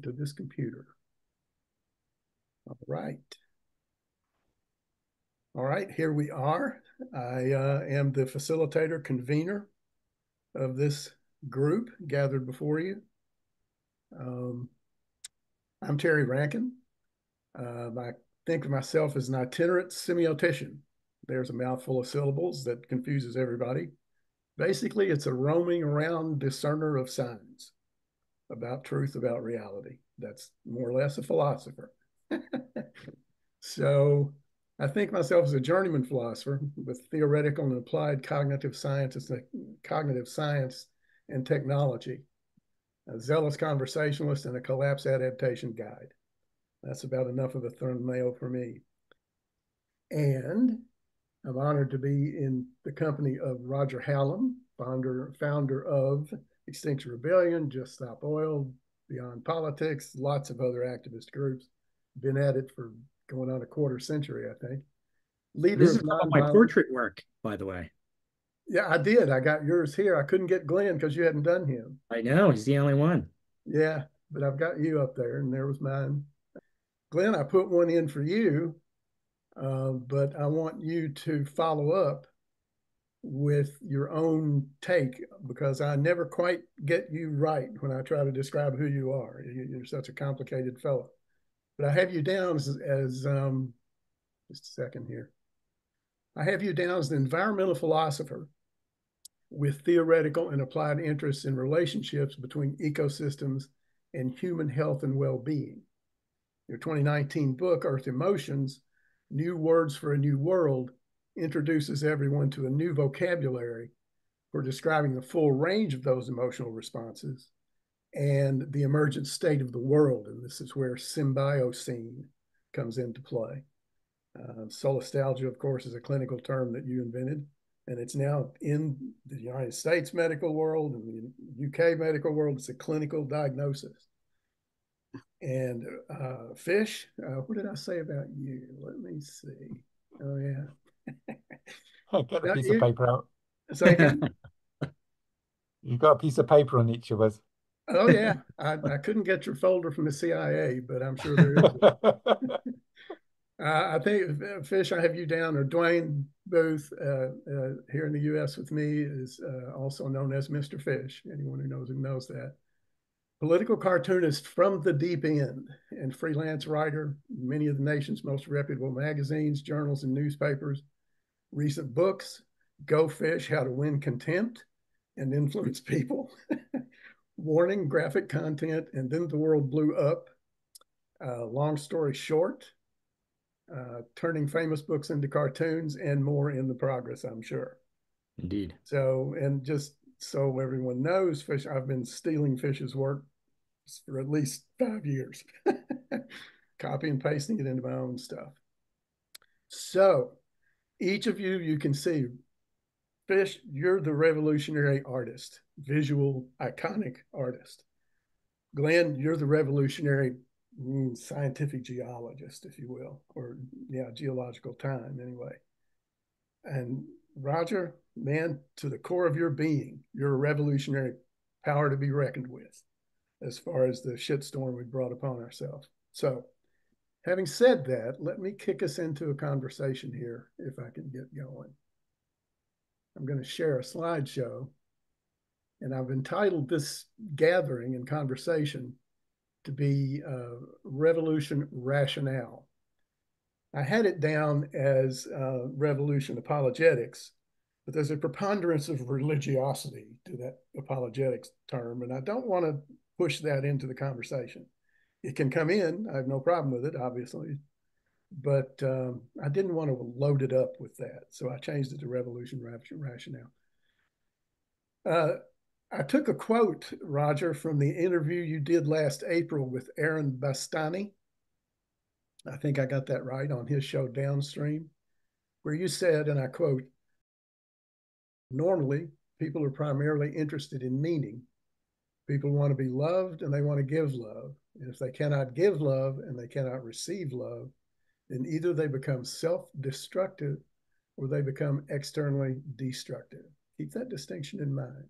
to this computer. All right. All right, here we are. I am the facilitator, convener of this group gathered before you. I'm Terry Rankin. I think of myself as an itinerant semiotician. There's a mouthful of syllables that confuses everybody. Basically, it's a roaming around discerner of signs about truth, about reality. That's more or less a philosopher. So I think myself as a journeyman philosopher with theoretical and applied cognitive science and technology, a zealous conversationalist, and a collapse adaptation guide. That's about enough of a thumbnail for me. And I'm honored to be in the company of Roger Hallam, founder of Extinction Rebellion, Just Stop Oil, Beyond Politics, lots of other activist groups. Been at it for going on a quarter century, I think. Leader this is all my portrait work, by the way. Yeah, I did. I got yours here. I couldn't get Glenn because you hadn't done him. I know. He's the only one. Yeah, but I've got you up there, and there was mine. Glenn, I put one in for you. But I want you to follow up with your own take, because I never quite get you right when I try to describe who you are. You're such a complicated fellow. But I have you down as just a second here. I have you down as an environmental philosopher with theoretical and applied interests in relationships between ecosystems and human health and well-being. Your 2019 book, Earth Emotions, New Words for a New World, introduces everyone to a new vocabulary for describing the full range of those emotional responses and the emergent state of the world. And this is where symbiocene comes into play. Solastalgia, of course, is a clinical term that you invented, and it's now in the United States medical world and the UK medical world. It's a clinical diagnosis. And Fish, what did I say about you? Let me see. Oh, yeah. Hey, get a piece of paper out. You've got a piece of paper on each of us. Oh, yeah. I couldn't get your folder from the CIA, but I'm sure there is. I think, Fish, I have you down, or Dwayne Booth here in the US with me is also known as Mr. Fish. Anyone who knows that. Political cartoonist from the deep end and freelance writer, many of the nation's most reputable magazines, journals, and newspapers, recent books, Go Fish, How to Win Contempt and Influence People, Warning, Graphic Content, and Then the World Blew Up, Long Story Short, Turning Famous Books into Cartoons, and more in the progress, I'm sure. Indeed. So, and just so everyone knows, Fish, I've been stealing Fish's work for at least 5 years, copy and pasting it into my own stuff. So each of you, you can see, Fish, you're the revolutionary artist, visual, iconic artist. Glenn, you're the revolutionary scientific geologist, if you will, or yeah, geological time anyway. And Roger, man, to the core of your being, you're a revolutionary power to be reckoned with as far as the shitstorm we brought upon ourselves. So having said that, let me kick us into a conversation here if I can get going. I'm going to share a slideshow, and I've entitled this gathering and conversation to be Revolution Rationale. I had it down as Revolution Apologetics, but there's a preponderance of religiosity to that apologetics term, and I don't want to push that into the conversation. It can come in. I have no problem with it, obviously, but I didn't want to load it up with that, so I changed it to Revolution Rationale. I took a quote, Roger, from the interview you did last April with Aaron Bastani. I think I got that right, on his show Downstream, where you said, and I quote, "Normally, people are primarily interested in meaning. People want to be loved and they want to give love. And if they cannot give love and they cannot receive love, then either they become self-destructive or they become externally destructive." Keep that distinction in mind.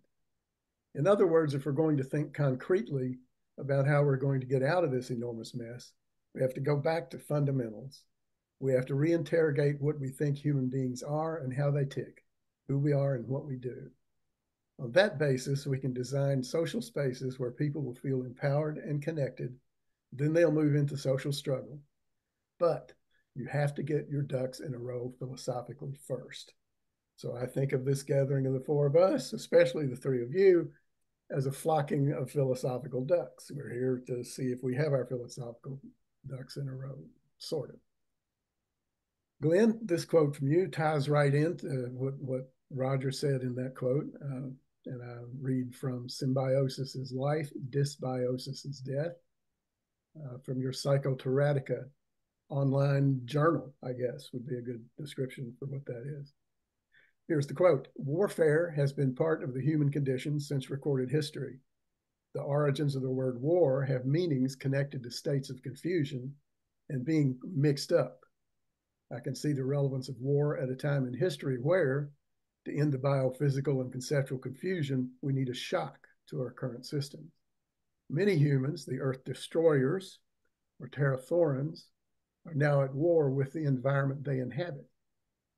In other words, if we're going to think concretely about how we're going to get out of this enormous mess. We have to go back to fundamentals. We have to reinterrogate what we think human beings are and how they tick, who we are and what we do. On that basis, we can design social spaces where people will feel empowered and connected. Then they'll move into social struggle. But you have to get your ducks in a row philosophically first. So I think of this gathering of the four of us, especially the three of you, as a flocking of philosophical ducks. We're here to see if we have our philosophical ducks in a row, sort of. Glenn, this quote from you ties right into what Roger said in that quote. And I read from Symbiosis is Life, Dysbiosis is Death, from your Psychoterratica online journal, I guess, would be a good description for what that is. Here's the quote. Warfare has been part of the human condition since recorded history. The origins of the word war have meanings connected to states of confusion and being mixed up. I can see the relevance of war at a time in history where, to end the biophysical and conceptual confusion, we need a shock to our current system. Many humans, the Earth Destroyers, or Terraphthorans, are now at war with the environment they inhabit.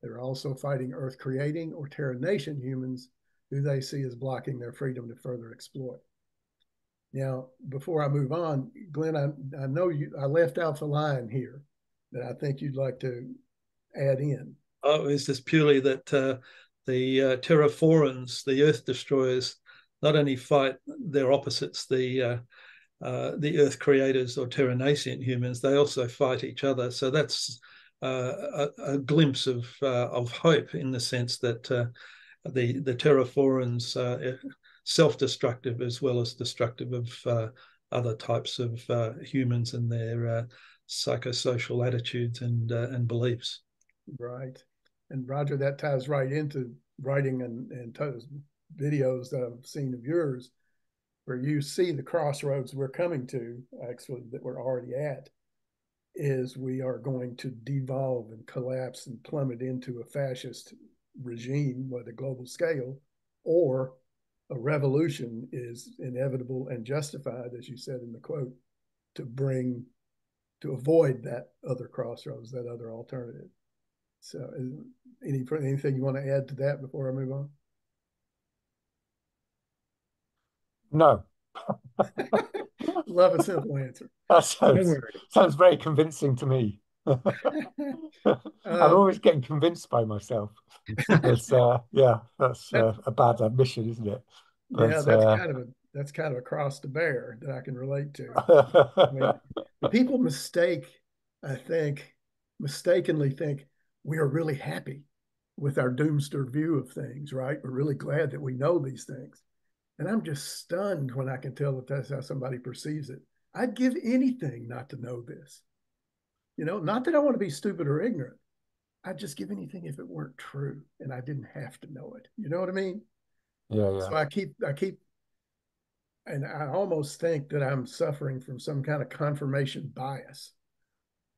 They're also fighting Earth-creating or Terranascient humans who they see as blocking their freedom to further exploit. Now, before I move on, Glenn, I know I left out the line here that I think you'd like to add in. Oh, it's just purely that the Terraphorans, the Earth Destroyers, not only fight their opposites, the Earth Creators or Terranascient humans, they also fight each other. So that's a glimpse of hope in the sense that the Terraphorans self-destructive as well as destructive of other types of humans and their psychosocial attitudes and beliefs. Right. And Roger, that ties right into writing and videos that I've seen of yours where you see the crossroads we're coming to, actually, that we're already at, is we are going to devolve and collapse and plummet into a fascist regime by the global scale, or a revolution is inevitable and justified, as you said in the quote, to avoid that other crossroads, that other alternative. So anything you want to add to that before I move on? No. Love a simple answer. That sounds very convincing to me. I'm always getting convinced by myself. It's, yeah, that's a bad admission, isn't it? But, yeah, that's kind of a cross to bear that I can relate to. I mean, people mistakenly think we are really happy with our doomster view of things, right? We're really glad that we know these things. And I'm just stunned when I can tell that that's how somebody perceives it. I'd give anything not to know this. You know, not that I want to be stupid or ignorant. I'd just give anything if it weren't true and I didn't have to know it. You know what I mean? Yeah. So I keep, and I almost think that I'm suffering from some kind of confirmation bias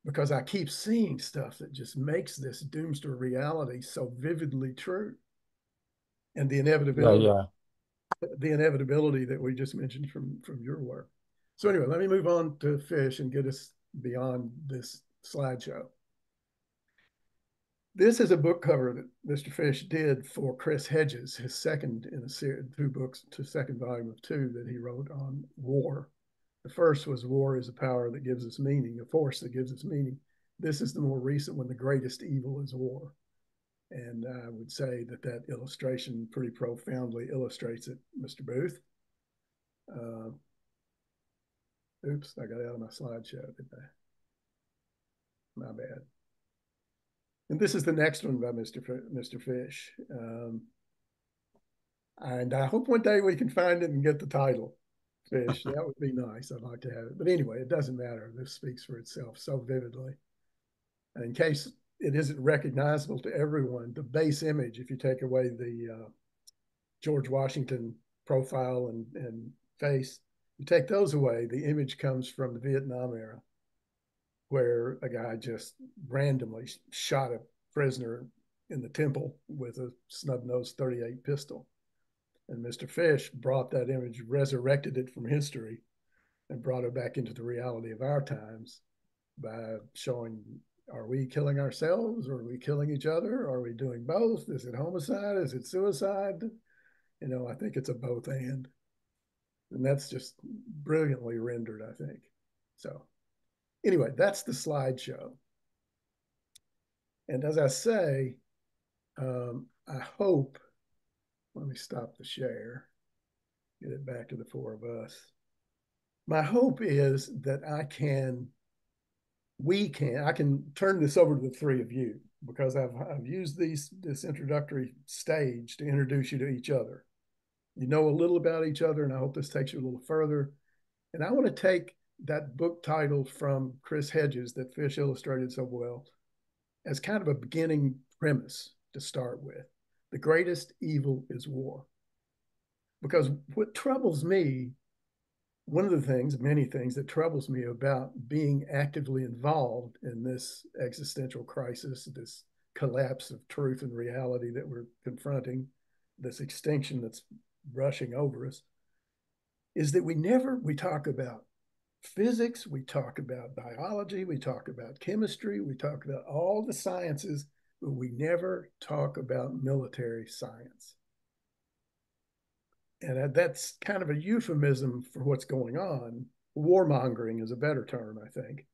because I keep seeing stuff that just makes this doomster reality so vividly true. And the inevitability. Yeah. The inevitability that we just mentioned from your work. So anyway, let me move on to Fish and get us beyond this slideshow. This is a book cover that Mr. Fish did for Chris Hedges, his second in a series, two books, to second volume of two that he wrote on war. The first was War is a Power That Gives Us Meaning, a Force That Gives Us Meaning. This is the more recent one, The Greatest Evil is War. And I would say that that illustration pretty profoundly illustrates it, Mr. Booth. Oops, I got out of my slideshow, didn't I? My bad. And this is the next one by Mr. Fish. And I hope one day we can find it and get the title, Fish. That would be nice. I'd like to have it. But anyway, it doesn't matter. This speaks for itself so vividly. And in case it isn't recognizable to everyone, the base image, if you take away the George Washington profile and face, you take those away, the image comes from the Vietnam era, where a guy just randomly shot a prisoner in the temple with a snub-nosed .38 pistol. And Mr. Fish brought that image, resurrected it from history, and brought it back into the reality of our times by showing, are we killing ourselves? Or are we killing each other? Are we doing both? Is it homicide? Is it suicide? You know, I think it's a both and. And that's just brilliantly rendered, I think. So anyway, that's the slideshow. And as I say, I hope, let me stop the share, get it back to the four of us. My hope is that I can turn this over to the three of you, because I've used this introductory stage to introduce you to each other. You know a little about each other, and I hope this takes you a little further. And I want to take that book title from Chris Hedges that Fish illustrated so well as kind of a beginning premise to start with. The greatest evil is war. Because what troubles me, one of the things, many things that troubles me about being actively involved in this existential crisis, this collapse of truth and reality that we're confronting, this extinction that's rushing over us, is that we talk about physics, we talk about biology, we talk about chemistry, we talk about all the sciences, but we never talk about military science. And that's kind of a euphemism for what's going on. Warmongering is a better term, I think.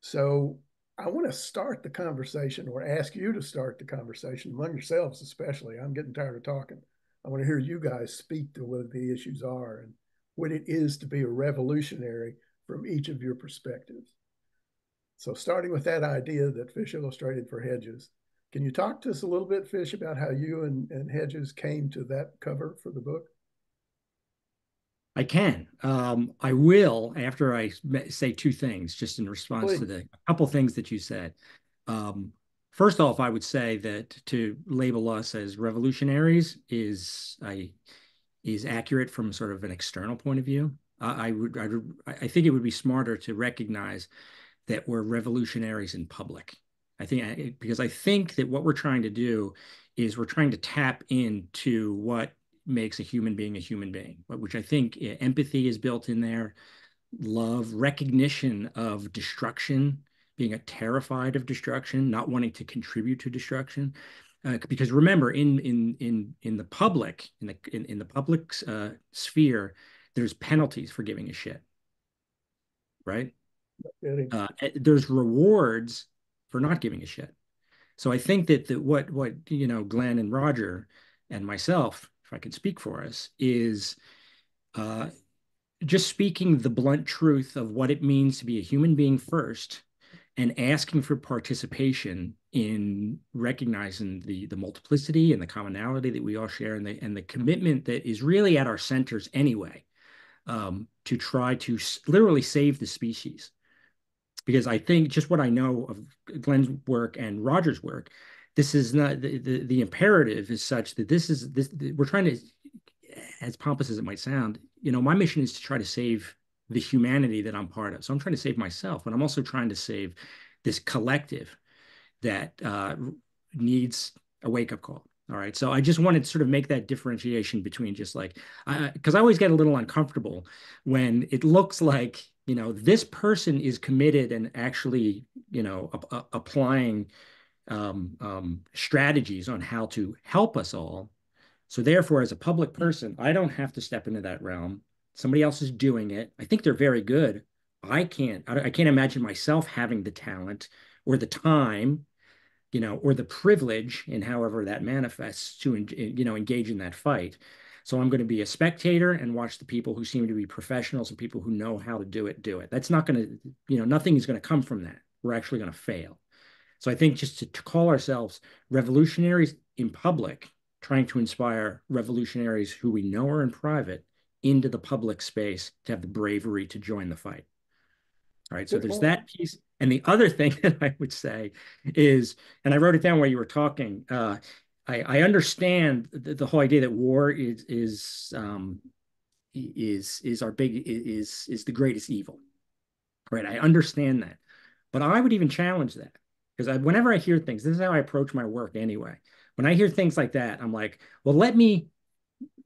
So I want to start the conversation, or ask you to start the conversation among yourselves, especially. I'm getting tired of talking. I want to hear you guys speak to what the issues are and what it is to be a revolutionary from each of your perspectives. So starting with that idea that Fish illustrated for Hedges, can you talk to us a little bit, Fish, about how you and Hedges came to that cover for the book? I can. I will, after I say two things, just in response to the couple things that you said. First off, I would say that to label us as revolutionaries is accurate from sort of an external point of view. I think it would be smarter to recognize that we're revolutionaries in public. I think that what we're trying to do is we're trying to tap into what makes a human being, which I think empathy is built in there, love, recognition of destruction, being terrified of destruction, not wanting to contribute to destruction. Because remember, in the public, in the public sphere, there's penalties for giving a shit, right? There's rewards for not giving a shit. So I think that what you know, Glenn and Roger and myself, if I can speak for us, is just speaking the blunt truth of what it means to be a human being first, and asking for participation in recognizing the multiplicity and the commonality that we all share, and the commitment that is really at our centers anyway, to try to literally save the species. Because I think, just what I know of Glenn's work and Roger's work, this is not the imperative is such that we're trying to, as pompous as it might sound, you know, my mission is to try to save the humanity that I'm part of. So I'm trying to save myself, but I'm also trying to save this collective that needs a wake-up call. All right. So I just wanted to sort of make that differentiation between just like, because I always get a little uncomfortable when it looks like, you know, this person is committed and actually, you know, applying strategies on how to help us all. So therefore, as a public person, I don't have to step into that realm. Somebody else is doing it. I think they're very good. I can't imagine myself having the talent or the time, you know, or the privilege, in however that manifests, to, you know, engage in that fight. So I'm going to be a spectator and watch the people who seem to be professionals and people who know how to do it, do it. That's not going to, you know, nothing is going to come from that. We're actually going to fail. So I think just to call ourselves revolutionaries in public, trying to inspire revolutionaries who we know are in private into the public space to have the bravery to join the fight. All right, so there's that piece. And the other thing that I would say is, and I wrote it down while you were talking, I understand the whole idea that war is the greatest evil, right? I understand that, but I would even challenge that, because whenever I hear things, this is how I approach my work anyway. When I hear things like that, I'm like, well, let me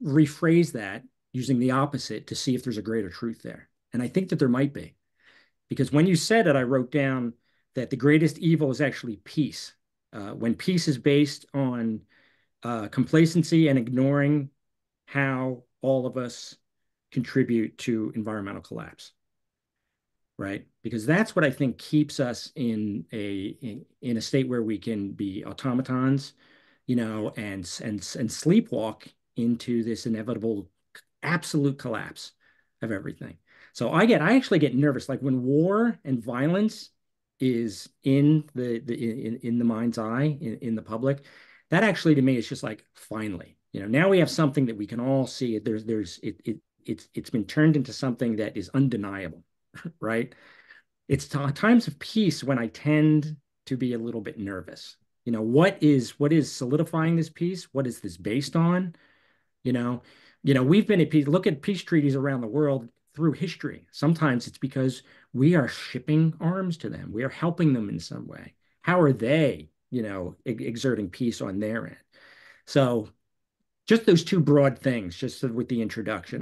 rephrase that using the opposite to see if there's a greater truth there. And I think that there might be, because when you said it, I wrote down that the greatest evil is actually peace. When peace is based on complacency and ignoring how all of us contribute to environmental collapse, right? Because that's what I think keeps us in a state where we can be automatons, you know, and sleepwalk into this inevitable absolute collapse of everything. So I actually get nervous, like when war and violence is in the mind's eye, in the public. That actually to me is just like, finally, you know, now we have something that we can all see. It's been turned into something that is undeniable, right? It's times of peace when I tend to be a little bit nervous. You know, what is solidifying this peace? What is this based on? You know, we've been at peace. Look at peace treaties around the world through history. Sometimes it's because we are shipping arms to them. We are helping them in some way. How are they, you know, exerting peace on their end? So just those two broad things, just with the introduction,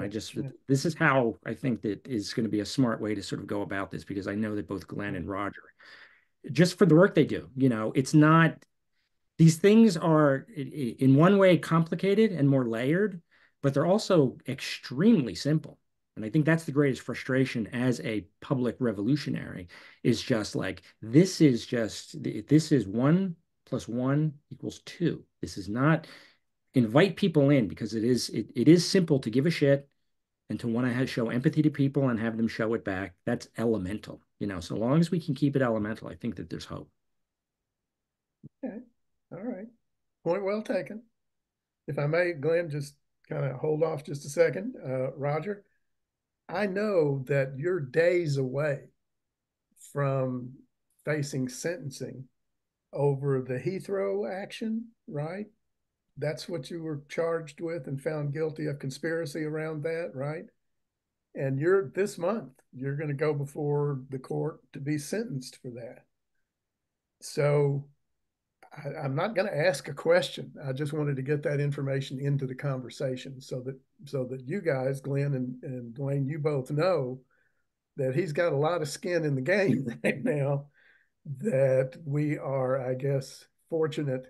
this is how I think that is going to be a smart way to sort of go about this, because I know that both Glenn and Roger, just for the work they do, you know, it's not, these things are in one way complicated and more layered, but they're also extremely simple. And I think that's the greatest frustration as a public revolutionary, is just like, this is 1 + 1 = 2. This is not, invite people in, because it is simple to give a shit and to want to show empathy to people and have them show it back. That's elemental, you know, so long as we can keep it elemental, I think that there's hope. Okay. All right. Point well taken. If I may, Glenn, just kind of hold off just a second. Roger, I know that you're days away from facing sentencing over the Heathrow action, right? That's what you were charged with and found guilty of conspiracy around that, right? And you're, this month, you're going to go before the court to be sentenced for that. So I'm not going to ask a question. I just wanted to get that information into the conversation so that you guys, Glenn and Dwayne, you both know that he's got a lot of skin in the game right now, that we are, I guess, fortunate.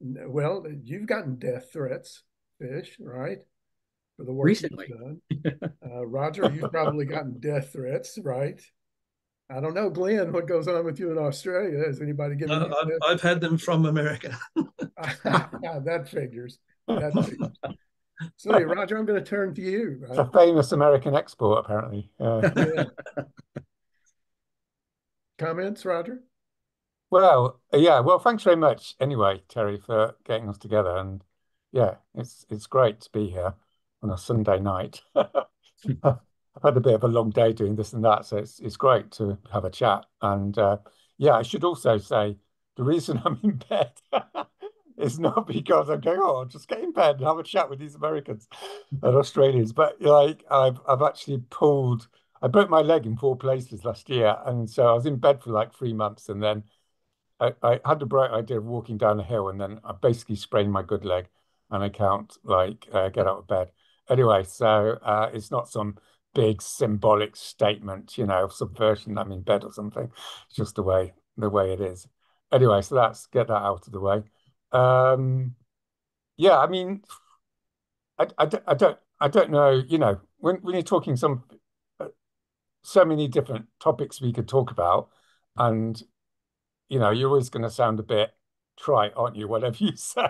Well, you've gotten death threats, Fish, right? For the work recently you've done. Roger, you've probably gotten death threats, right? I don't know, Glenn, what goes on with you in Australia? Is anybody getting? I've had them from America. That figures. That figures. So, hey, Roger, I'm going to turn to you. Right? It's a famous American export, apparently. Yeah. Comments, Roger? Well, yeah. Well, thanks very much, anyway, Terry, for getting us together. And yeah, it's great to be here on a Sunday night. I've had a bit of a long day doing this and that, so it's great to have a chat. And yeah, I should also say the reason I'm in bed is not because I'm going, oh, I'll just get in bed and have a chat with these Americans and Australians. But like I've actually pulled, I broke my leg in 4 places last year, and so I was in bed for like 3 months, and then I had the bright idea of walking down a hill, and then I basically sprained my good leg, and I can't like get out of bed. Anyway, so it's not some big symbolic statement, you know, subversion, I'm in bed or something. It's just the way it is. Anyway, so let's get that out of the way. Yeah, I mean, I don't know, you know, when you're talking so many different topics we could talk about, and, you know, you're always going to sound a bit trite, aren't you, whatever you say?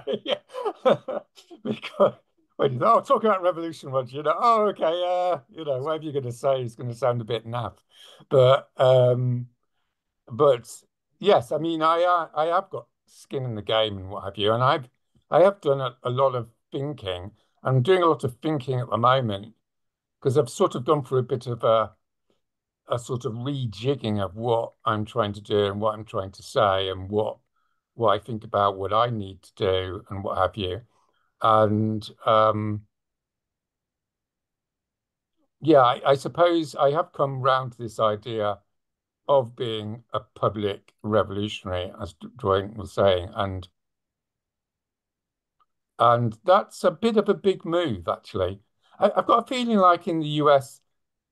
Because when you know, oh, talk about revolution, Roger, you know, oh, okay, you know, whatever you're going to say is going to sound a bit naff. But yes, I mean, I have got skin in the game and what have you, and I have done a lot of thinking. I'm doing a lot of thinking at the moment because I've sort of gone through a bit of a sort of rejigging of what I'm trying to do and what I'm trying to say and what I think about, what I need to do and what have you. And yeah, I suppose I have come round to this idea of being a public revolutionary, as Dwayne was saying, and that's a bit of a big move, actually. I've got a feeling like in the US,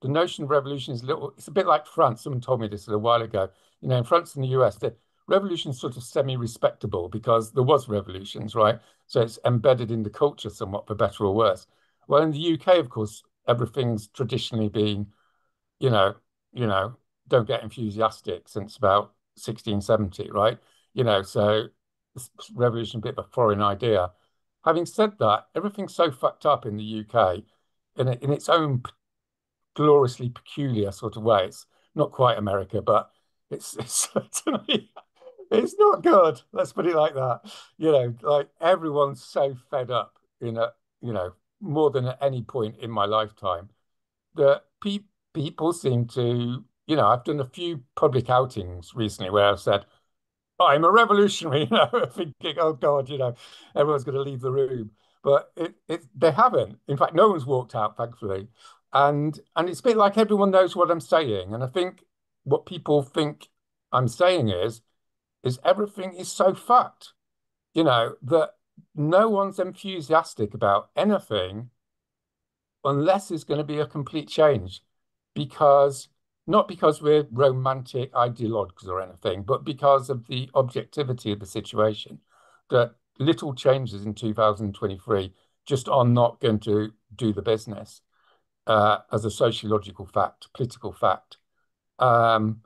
the notion of revolution is it's a bit like France. Someone told me this a little while ago. You know, in France and the US, the revolution's sort of semi-respectable because there was revolutions, right? So it's embedded in the culture somewhat, for better or worse. Well, in the UK, of course, everything's traditionally been, you know, don't get enthusiastic since about 1670, right? You know, so revolution a bit of a foreign idea. Having said that, everything's so fucked up in the UK in its own gloriously peculiar sort of way. It's not quite America, but it's certainly, it's not good. Let's put it like that. You know, like everyone's so fed up in a, you know, more than at any point in my lifetime, that people seem to, you know, I've done a few public outings recently where I've said, I'm a revolutionary, you know, thinking, oh God, you know, everyone's going to leave the room. But they haven't. In fact, no one's walked out, thankfully. And it's a bit like everyone knows what I'm saying. And I think what people think I'm saying is everything is so fucked, you know, that no one's enthusiastic about anything unless it's going to be a complete change. Because, not because we're romantic ideologues or anything, but because of the objectivity of the situation, that little changes in 2023 just are not going to do the business as a sociological fact, political fact. And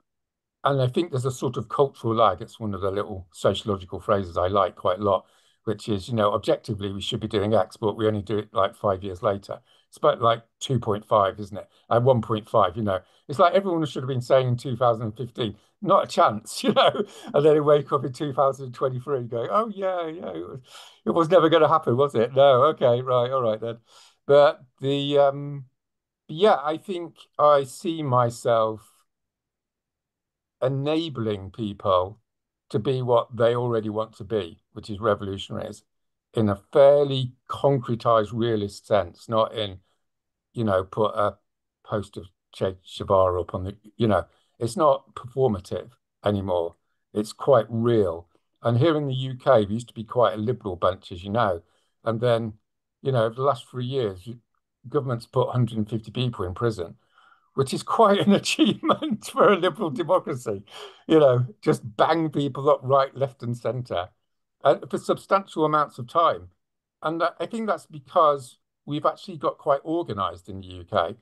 I think there's a sort of cultural lag. It's one of the little sociological phrases I like quite a lot, which is, you know, objectively, we should be doing X, but we only do it like 5 years later. It's about like 2.5, isn't it? At 1.5, you know. It's like everyone should have been saying in 2015, not a chance, you know. And then they wake up in 2023 going, oh, yeah, it was never going to happen, was it? No, okay, right, all right then. But the, yeah, I think I see myself enabling people to be what they already want to be, which is revolutionaries, in a fairly concretized realist sense, not in, you know, put a post of Che Guevara up on the, you know, it's not performative anymore. It's quite real. And here in the UK, we used to be quite a liberal bunch, as you know. And then, you know, over the last 3 years, government's put 150 people in prison, which is quite an achievement for a liberal democracy, you know, just bang people up right, left and centre for substantial amounts of time. And I think that's because we've actually got quite organised in the UK,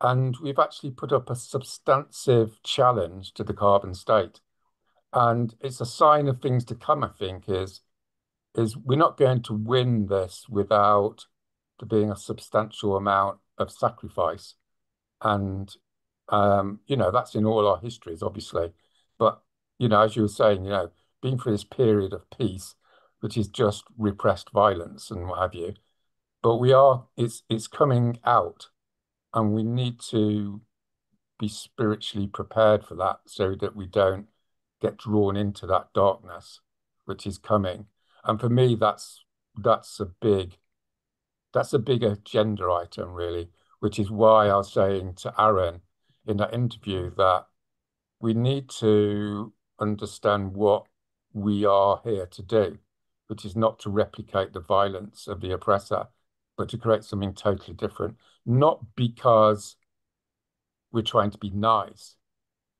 and we've actually put up a substantive challenge to the carbon state. And it's a sign of things to come, I think, is we're not going to win this without there being a substantial amount of sacrifice. And, you know, that's in all our histories, obviously. But, you know, as you were saying, you know, being through this period of peace, which is just repressed violence and what have you. But we are, it's coming out, and we need to be spiritually prepared for that so that we don't get drawn into that darkness, which is coming. And for me, that's a big agenda item, really, which is why I was saying to Aaron in that interview that we need to understand what we are here to do, which is not to replicate the violence of the oppressor, but to create something totally different. Not because we're trying to be nice,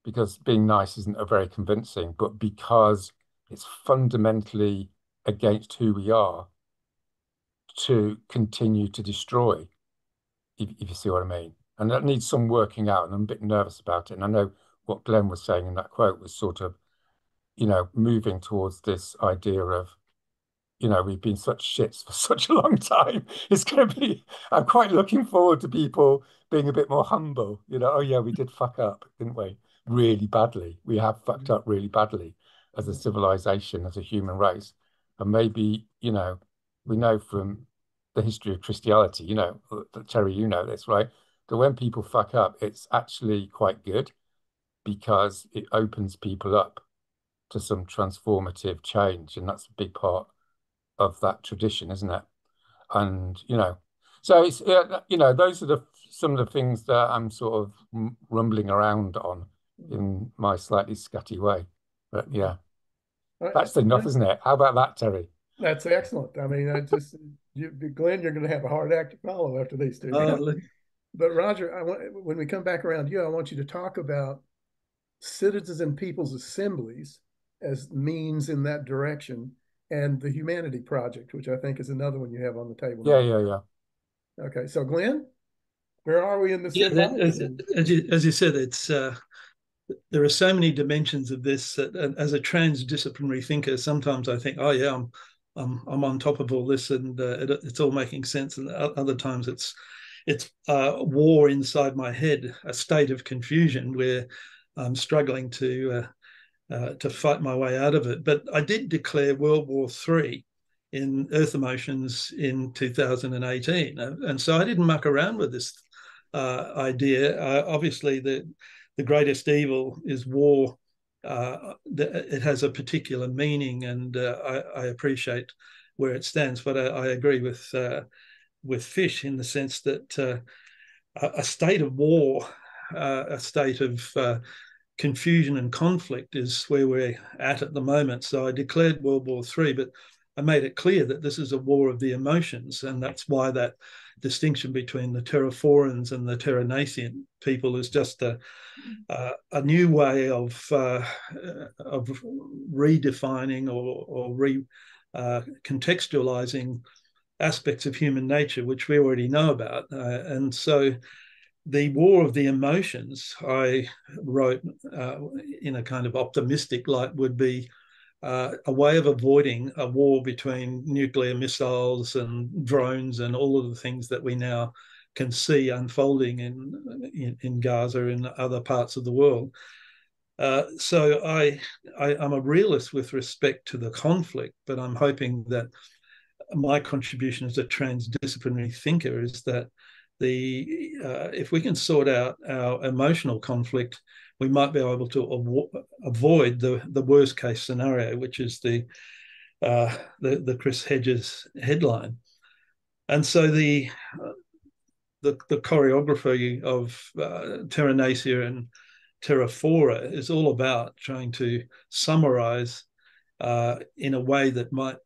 because being nice isn't very convincing, but because it's fundamentally against who we are to continue to destroy, if you see what I mean. And that needs some working out, and I'm a bit nervous about it. And I know what Glenn was saying in that quote was sort of, you know, moving towards this idea of, you know, we've been such shits for such a long time. It's going to be, I'm quite looking forward to people being a bit more humble, you know, oh yeah, we did fuck up, didn't we? Really badly. We have fucked up really badly as a civilization, as a human race. And maybe, you know, we know from the history of Christianity, you know, Terry, you know this, right? That when people fuck up, it's actually quite good because it opens people up to some transformative change. And that's a big part of that tradition, isn't it? And, you know, so it's, you know, those are some of the things that I'm sort of rumbling around on in my slightly scatty way. But yeah, that's enough, isn't it? How about that, Terry? That's excellent. I mean, I just, Glenn, you're going to have a hard act to follow after these two. But Roger, I want, when we come back around to you, I want you to talk about citizens and people's assemblies as means in that direction, and the Humanity Project, which I think is another one you have on the table. Yeah, now. Okay, so Glenn, where are we in this? Yeah, that, as you said, it's there are so many dimensions of this. As a transdisciplinary thinker, sometimes I think, oh yeah, I'm on top of all this, and it's all making sense. And other times it's war inside my head, a state of confusion where I'm struggling to fight my way out of it. But I did declare World War III in Earth Emotions in 2018. And so I didn't muck around with this idea. Obviously, the greatest evil is war. It has a particular meaning, and I appreciate where it stands. But I agree with Fish in the sense that a state of war, a state of confusion and conflict is where we're at the moment. So I declared World War III, but I made it clear that this is a war of the emotions, and that's why that distinction between the Terraphthorans and the Terranascient people is just a new way of redefining or contextualizing aspects of human nature, which we already know about, and so. The War of the Emotions, I wrote in a kind of optimistic light, would be a way of avoiding a war between nuclear missiles and drones and all of the things that we now can see unfolding in Gaza and other parts of the world. So I'm a realist with respect to the conflict, but I'm hoping that my contribution as a transdisciplinary thinker is that if we can sort out our emotional conflict, we might be able to avoid the worst case scenario, which is the Chris Hedges headline. And so the choreography of Terranascient and Terraphthora is all about trying to summarize in a way that might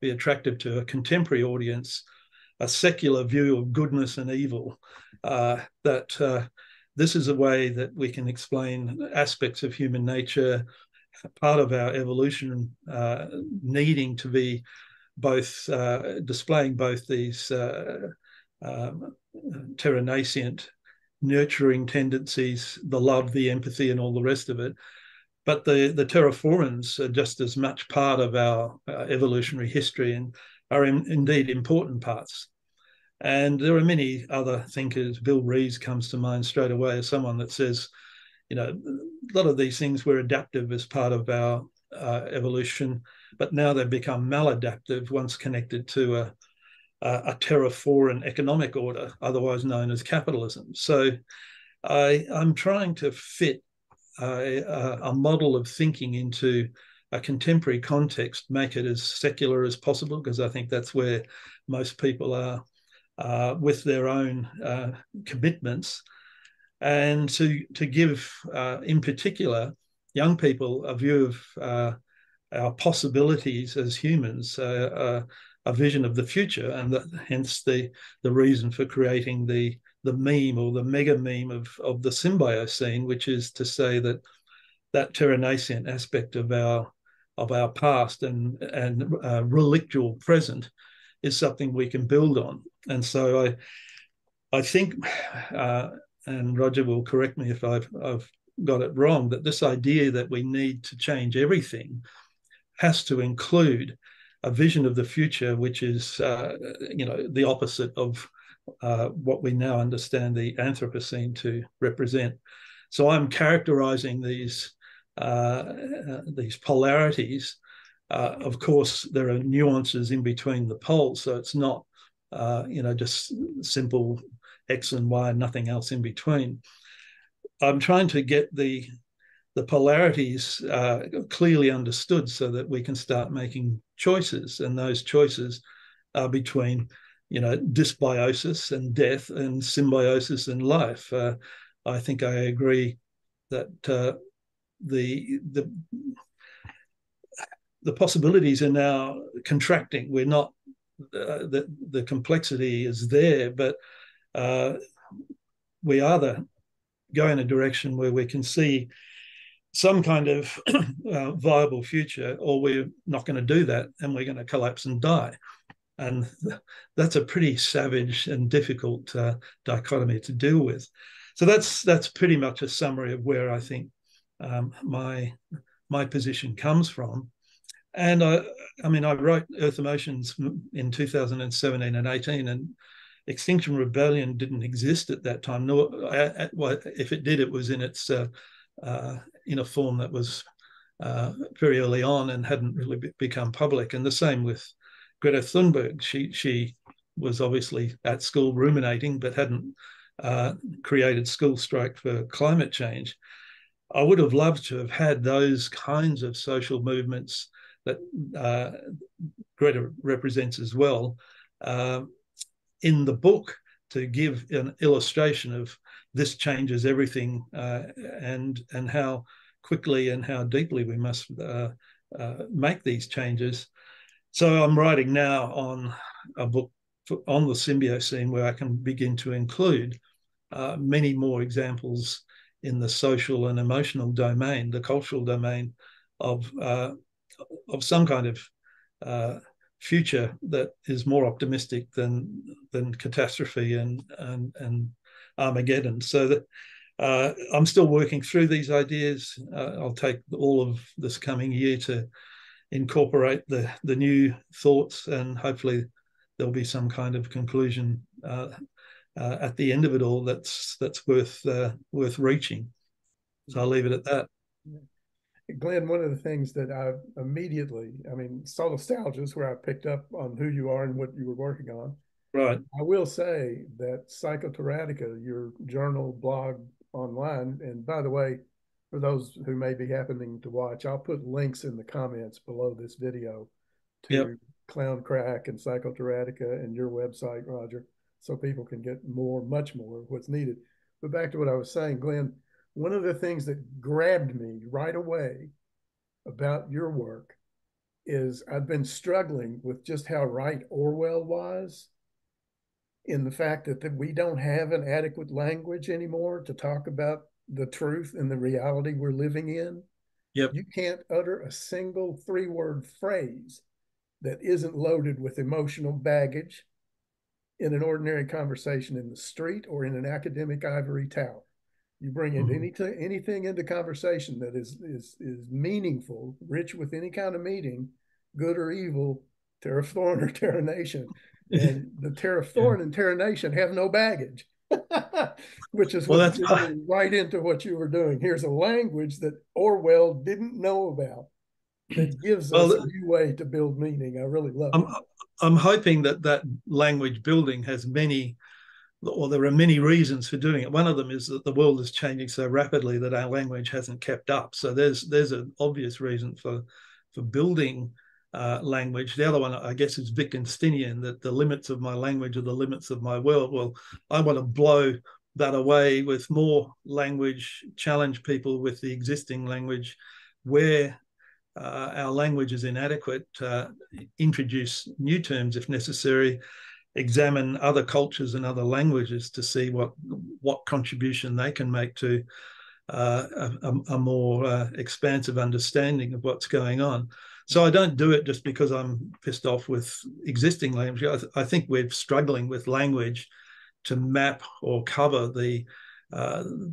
be attractive to a contemporary audience, a secular view of goodness and evil, that this is a way that we can explain aspects of human nature, part of our evolution, needing to be both displaying both these Terranascient nurturing tendencies, the love, the empathy, and all the rest of it. But the Terraphthorans are just as much part of our evolutionary history, and are indeed important parts. And there are many other thinkers. Bill Rees comes to mind straight away as someone that says, you know, a lot of these things were adaptive as part of our evolution, but now they've become maladaptive once connected to a Terraphthorian economic order, otherwise known as capitalism. So I'm trying to fit a model of thinking into a contemporary context, make it as secular as possible, because I think that's where most people are with their own commitments, and to give, in particular, young people a view of our possibilities as humans, a vision of the future, and that, hence the reason for creating the meme or the mega meme of the Symbiocene, which is to say that Terranascient aspect of our past and relictual present is something we can build on. And so I think, and Roger will correct me if I've got it wrong, that this idea that we need to change everything has to include a vision of the future, which is, the opposite of what we now understand the Anthropocene to represent. So I'm characterizing these polarities. Of course, there are nuances in between the poles, so it's not, just simple X and Y and nothing else in between. I'm trying to get the polarities clearly understood so that we can start making choices, and those choices are between, dysbiosis and death and symbiosis and life. I think I agree that the possibilities are now contracting. We're not the complexity is there, but we either go in a direction where we can see some kind of viable future, or we're not going to do that and we're going to collapse and die. And that's a pretty savage and difficult dichotomy to deal with. So that's pretty much a summary of where I think my position comes from. And I mean, I wrote Earth Emotions in 2017 and 18, and Extinction Rebellion didn't exist at that time. Nor, well, if it did, it was in its in a form that was very early on and hadn't really become public. And the same with Greta Thunberg. She was obviously at school ruminating, but hadn't created school strike for climate change. I would have loved to have had those kinds of social movements that Greta represents as well in the book, to give an illustration of this changes everything and how quickly and how deeply we must make these changes. So I'm writing now on a book on the Symbiocene where I can begin to include many more examples in the social and emotional domain, the cultural domain of some kind of future that is more optimistic than catastrophe and Armageddon. So that I'm still working through these ideas. I'll take all of this coming year to incorporate the new thoughts, and hopefully there'll be some kind of conclusion at the end of it all that's worth reaching. So I'll leave it at that. Glenn, one of the things that I immediately, I mean, Solastalgia is where I picked up on who you are and what you were working on. Right. I will say that Psychoterratica, your journal blog online, and by the way, for those who may be happening to watch, I'll put links in the comments below this video to Clown Crack and Psychoterratica and your website, Roger, so people can get more, much more of what's needed. But back to what I was saying, Glenn, one of the things that grabbed me right away about your work is I've been struggling with just how right Orwell was in the fact that we don't have an adequate language anymore to talk about the truth and the reality we're living in. Yep. You can't utter a single three-word phrase that isn't loaded with emotional baggage in an ordinary conversation in the street or in an academic ivory tower. You bring in anything into conversation that is meaningful, rich with any kind of meaning, good or evil, Terraphthorn or Terranascient. And the Terraphthorn and Terranascient have no baggage, which is well, what that's right into what you were doing. Here's a language that Orwell didn't know about that gives us a new way to build meaning. I really love it. I'm hoping that language building has many... or there are many reasons for doing it. One of them is that the world is changing so rapidly that our language hasn't kept up. So there's an obvious reason for building language. The other one, I guess, is Wittgensteinian, that the limits of my language are the limits of my world. Well, I want to blow that away with more language, challenge people with the existing language where our language is inadequate, introduce new terms if necessary, examine other cultures and other languages to see what contribution they can make to a more expansive understanding of what's going on. So I don't do it just because I'm pissed off with existing language. I think we're struggling with language to map or cover the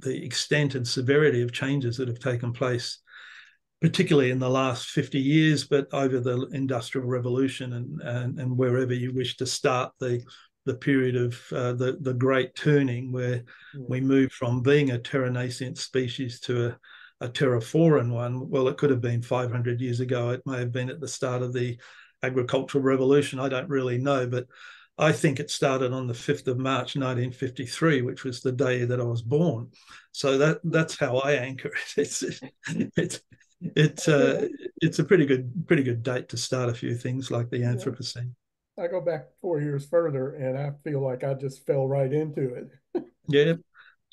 extent and severity of changes that have taken place, particularly in the last 50 years, but over the Industrial Revolution and wherever you wish to start the period of the Great Turning, where we moved from being a Terranascient species to a Terraphthorans one. Well, it could have been 500 years ago. It may have been at the start of the Agricultural Revolution. I don't really know, but I think it started on the 5th of March, 1953, which was the day that I was born. So that's how I anchor it. It's a pretty good date to start a few things like the Anthropocene. I go back 4 years further, and I feel like I just fell right into it.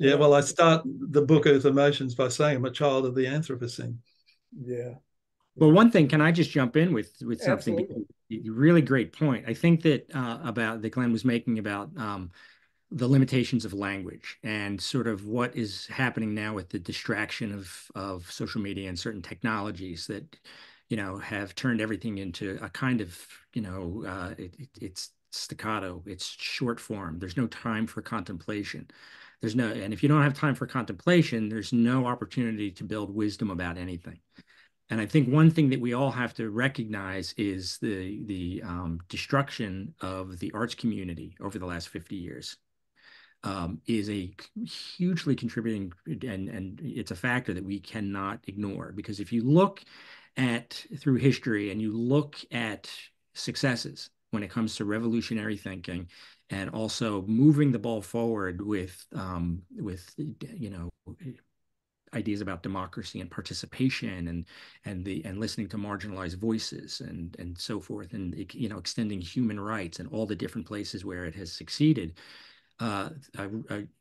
Yeah. Well, I start the book Earth Emotions by saying I'm a child of the Anthropocene. Yeah. Well, one thing, can I just jump in with something? Absolutely. Really great point. I think that about that Glenn was making about the limitations of language and sort of what is happening now with the distraction of social media and certain technologies that, you know, have turned everything into a kind of, you know, it's staccato, it's short form. There's no time for contemplation. There's no, and if you don't have time for contemplation, there's no opportunity to build wisdom about anything. And I think one thing that we all have to recognize is the destruction of the arts community over the last 50 years is a hugely contributing, and it's a factor that we cannot ignore. Because if you look at through history and you look at successes when it comes to revolutionary thinking and also moving the ball forward with you know, ideas about democracy and participation and listening to marginalized voices and so forth, and, you know, extending human rights and all the different places where it has succeeded. A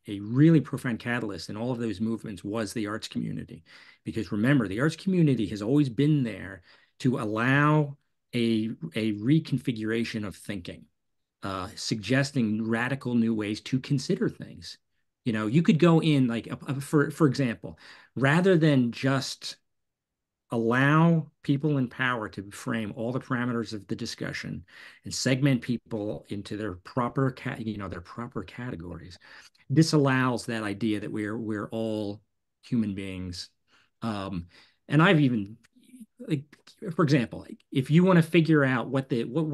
really profound catalyst in all of those movements was the arts community. Because remember, the arts community has always been there to allow a reconfiguration of thinking, suggesting radical new ways to consider things. You know, you could go in like, for example, rather than just allow people in power to frame all the parameters of the discussion and segment people into their proper, you know, their proper categories, this allows that idea that we're all human beings. And I've even, like, for example, if you want to figure out what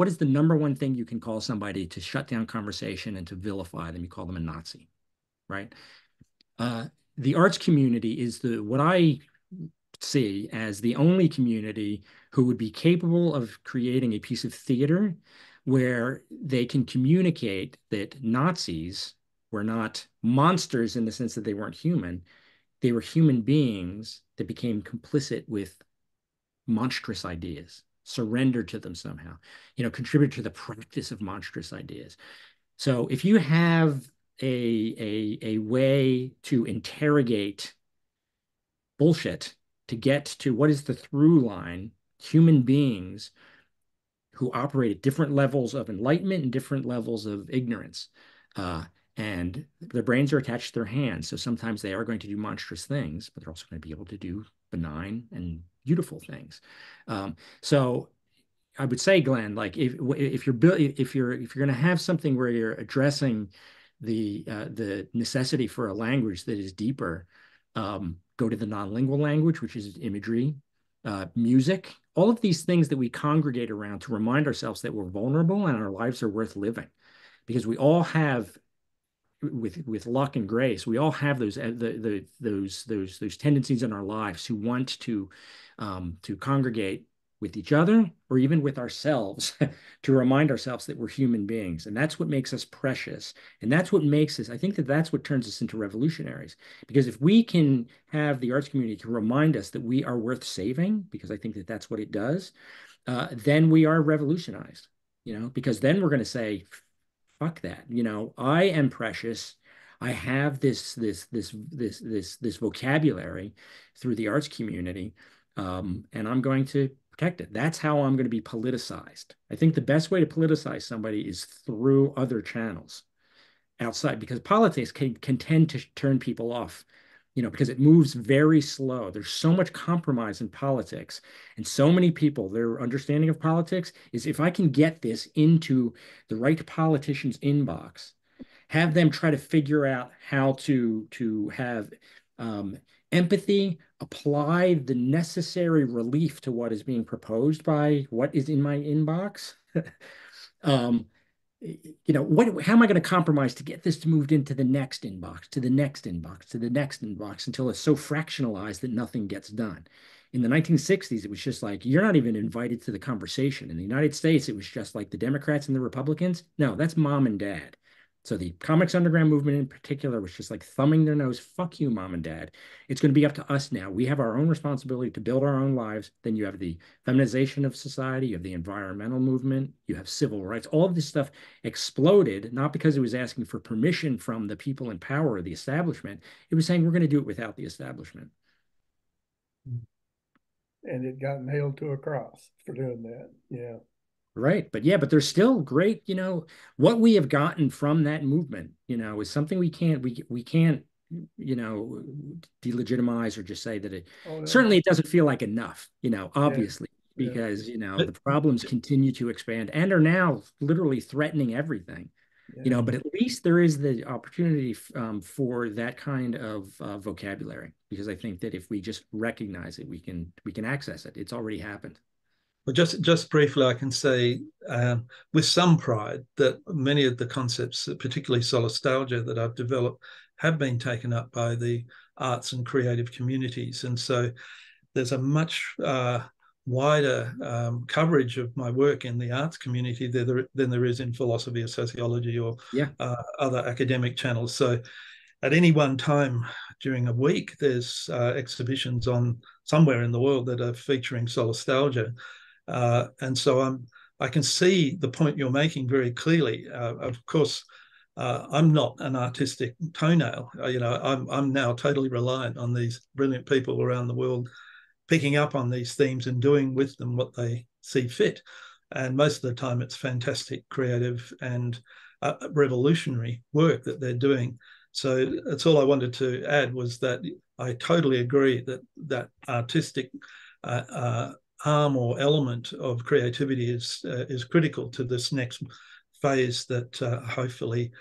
is the number one thing you can call somebody to shut down conversation and to vilify them, you call them a Nazi. Right. The arts community is what I see as the only community who would be capable of creating a piece of theater where they can communicate that Nazis were not monsters in the sense that they weren't human. They were human beings that became complicit with monstrous ideas, surrendered to them somehow, you know, contributed to the practice of monstrous ideas. So if you have a way to interrogate bullshit to get to what is the through line, human beings who operate at different levels of enlightenment and different levels of ignorance, and their brains are attached to their hands, so sometimes they are going to do monstrous things, but they're also going to be able to do benign and beautiful things. So I would say, Glenn, like if you're going to have something where you're addressing the necessity for a language that is deeper, go to the non-lingual language, which is imagery, music, all of these things that we congregate around to remind ourselves that we're vulnerable and our lives are worth living. Because we all have, with luck and grace, we all have those tendencies in our lives who want to congregate with each other or even with ourselves to remind ourselves that we're human beings. And that's what makes us precious. And that's what makes us, I think that that's what turns us into revolutionaries. Because if we can have the arts community to remind us that we are worth saving, because I think that that's what it does, then we are revolutionized, you know, because then we're going to say, fuck that. You know, I am precious. I have this vocabulary through the arts community, and I'm going to protect it. That's how I'm going to be politicized. I think the best way to politicize somebody is through other channels outside, because politics can tend to turn people off, you know, because it moves very slow. There's so much compromise in politics, and so many people, their understanding of politics is, if I can get this into the right politician's inbox, have them try to figure out how to have empathy, apply the necessary relief to what is being proposed by what is in my inbox. You know, how am I going to compromise to get this moved into the next inbox, to the next inbox, to the next inbox, until it's so fractionalized that nothing gets done? In the 1960s, it was just like, you're not even invited to the conversation. In the United States, it was just like the Democrats and the Republicans. No, that's mom and dad. So the Comics Underground movement in particular was just like thumbing their nose, fuck you, mom and dad. It's going to be up to us now. We have our own responsibility to build our own lives. Then you have the feminization of society, you have the environmental movement, you have civil rights. All of this stuff exploded, not because it was asking for permission from the people in power or the establishment. It was saying, we're going to do it without the establishment. And it got nailed to a cross for doing that. Yeah. Right. But yeah, but there's still great, you know, what we have gotten from that movement, you know, is something we can't, you know, delegitimize or just say that it, oh, no. Certainly it doesn't feel like enough, you know, obviously, yeah. Because, you know, the problems continue to expand and are now literally threatening everything, yeah. You know, but at least there is the opportunity for that kind of vocabulary, because I think that if we just recognize it, we can access it. It's already happened. Well, just briefly, I can say with some pride that many of the concepts, particularly solastalgia, that I've developed have been taken up by the arts and creative communities. And so there's a much wider coverage of my work in the arts community than there is in philosophy or sociology or other academic channels. So at any one time during a week, there's exhibitions on somewhere in the world that are featuring solastalgia. And so I can see the point you're making very clearly. Of course, I'm not an artistic toenail. You know, I'm now totally reliant on these brilliant people around the world picking up on these themes and doing with them what they see fit. And most of the time, it's fantastic, creative, and revolutionary work that they're doing. So that's all I wanted to add, was that I totally agree that that artistic arm or element of creativity is critical to this next phase that hopefully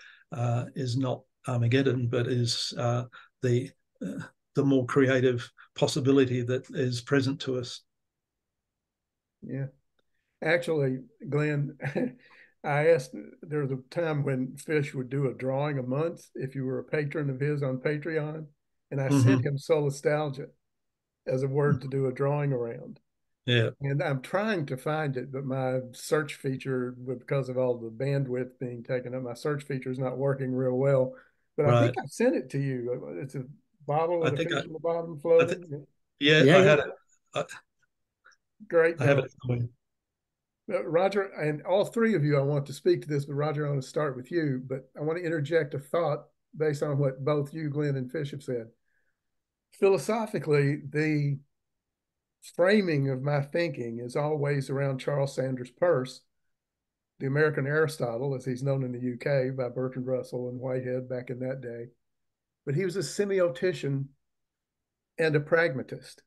is not Armageddon, but is the more creative possibility that is present to us. Yeah, actually, Glenn, I asked, there was a time when Fish would do a drawing a month if you were a patron of his on Patreon, and I sent him solastalgia as a word to do a drawing around. Yeah, and I'm trying to find it, but my search feature, because of all the bandwidth being taken up, my search feature is not working real well. But right. I think I sent it to you. It's a bottle with a fish on the bottom floating. I had it. Great. I have it. Roger, and all three of you, I want to speak to this, but Roger, I want to start with you. But I want to interject a thought based on what both you, Glenn, and Fish have said. Philosophically, the framing of my thinking is always around Charles Sanders Peirce, the American Aristotle, as he's known in the UK by Bertrand Russell and Whitehead back in that day. But he was a semiotician and a pragmatist.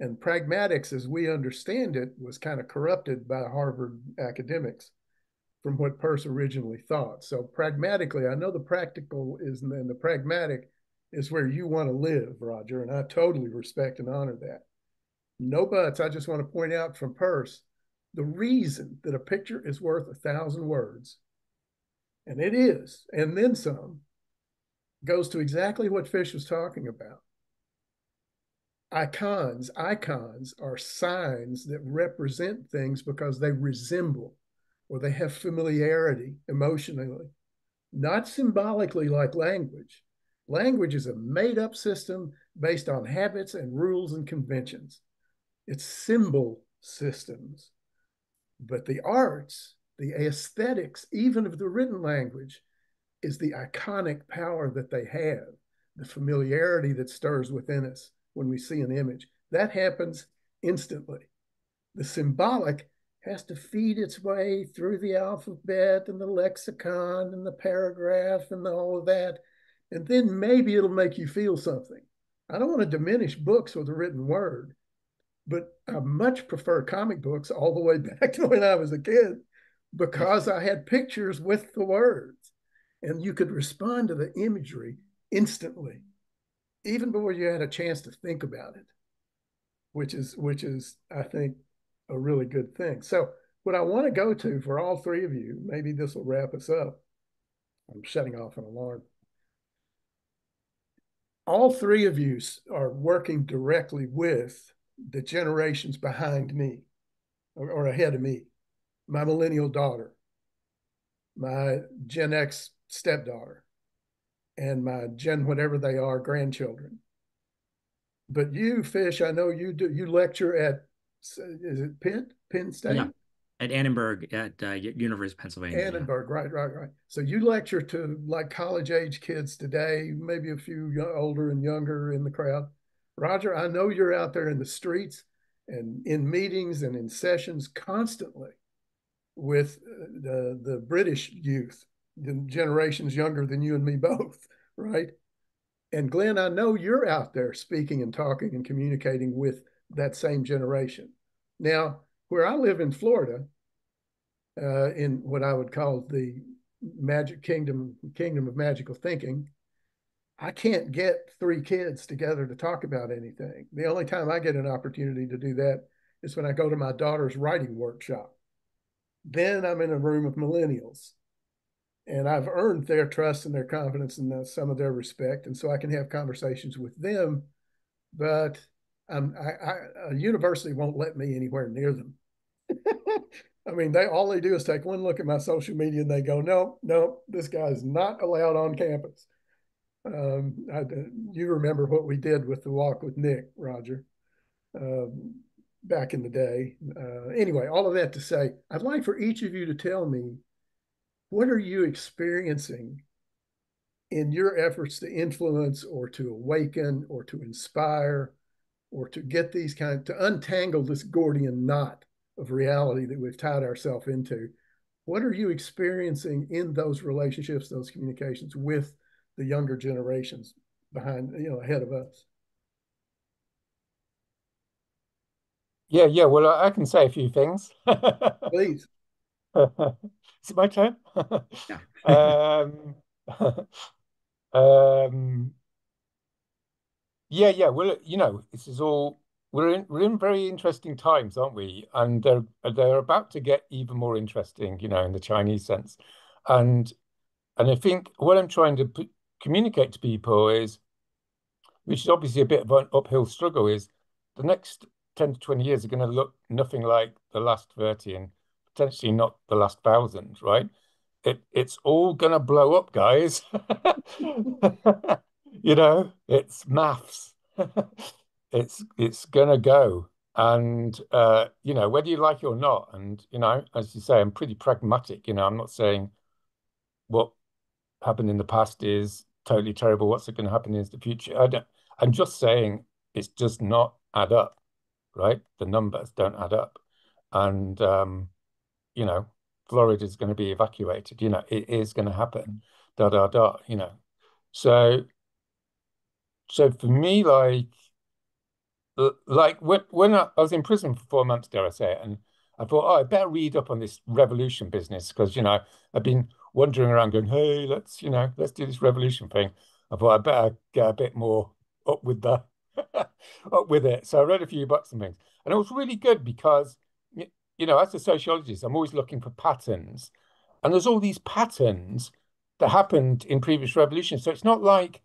And pragmatics, as we understand it, was kind of corrupted by Harvard academics from what Peirce originally thought. So pragmatically, I know the practical is, and the pragmatic is where you want to live, Roger, and I totally respect and honor that. No buts. I just want to point out from Peirce, the reason that a picture is worth 1,000 words, and it is, and then some, goes to exactly what Fish was talking about. Icons. Icons are signs that represent things because they resemble or they have familiarity emotionally, not symbolically like language. Language is a made-up system based on habits and rules and conventions. It's symbol systems. But the arts, the aesthetics, even of the written language, is the iconic power that they have, the familiarity that stirs within us when we see an image. That happens instantly. The symbolic has to feed its way through the alphabet and the lexicon and the paragraph and all of that. And then maybe it'll make you feel something. I don't want to diminish books with a written word, but I much prefer comic books all the way back to when I was a kid, because I had pictures with the words and you could respond to the imagery instantly, even before you had a chance to think about it, which is, I think, a really good thing. So what I want to go to for all three of you, maybe this will wrap us up. I'm shutting off an alarm. All three of you are working directly with the generations behind me or ahead of me, my millennial daughter, my Gen X stepdaughter, and my Gen whatever they are grandchildren. But you, Fish, I know you do. You lecture at, is it Penn State? Yeah, at Annenberg at University of Pennsylvania. Annenberg, yeah. Right. So you lecture to like college age kids today, maybe a few older and younger in the crowd. Roger, I know you're out there in the streets and in meetings and in sessions constantly with the British youth, the generations younger than you and me both, right? And Glenn, I know you're out there speaking and talking and communicating with that same generation. Now, where I live in Florida, in what I would call the magic kingdom, kingdom of magical thinking, I can't get three kids together to talk about anything. The only time I get an opportunity to do that is when I go to my daughter's writing workshop. Then I'm in a room of millennials, and I've earned their trust and their confidence and some of their respect. And so I can have conversations with them, but a university won't let me anywhere near them. I mean, all they do is take one look at my social media and they go, no, this guy's not allowed on campus. You remember what we did with the walk with Nick, Roger, back in the day. Anyway, all of that to say, I'd like for each of you to tell me, what are you experiencing in your efforts to influence or to awaken or to inspire or to get these to untangle this Gordian knot of reality that we've tied ourselves into? What are you experiencing in those relationships, those communications with the younger generations behind, ahead of us? Yeah. Well, I can say a few things. Please. Is it my turn? Yeah. Well, this is all. We're in very interesting times, aren't we? And they're about to get even more interesting, in the Chinese sense. And I think what I'm trying to communicate to people is, which is obviously a bit of an uphill struggle, is the next 10 to 20 years are going to look nothing like the last 30 and potentially not the last 1,000, right? It's all going to blow up, guys. It's maths. It's going to go. And, whether you like it or not, and, as you say, I'm pretty pragmatic. I'm not saying what happened in the past is totally terrible. What's going to happen in the future? I'm just saying it does not add up, right? The numbers don't add up. And, Florida is going to be evacuated. It is going to happen, So for me, like when I was in prison for 4 months, dare I say it, and I thought, I better read up on this revolution business because, I've been wandering around going, hey, let's do this revolution thing. I thought I better get a bit more up with it. So I read a few books and things. And it was really good because, as a sociologist, I'm always looking for patterns. And there's all these patterns that happened in previous revolutions. So it's not like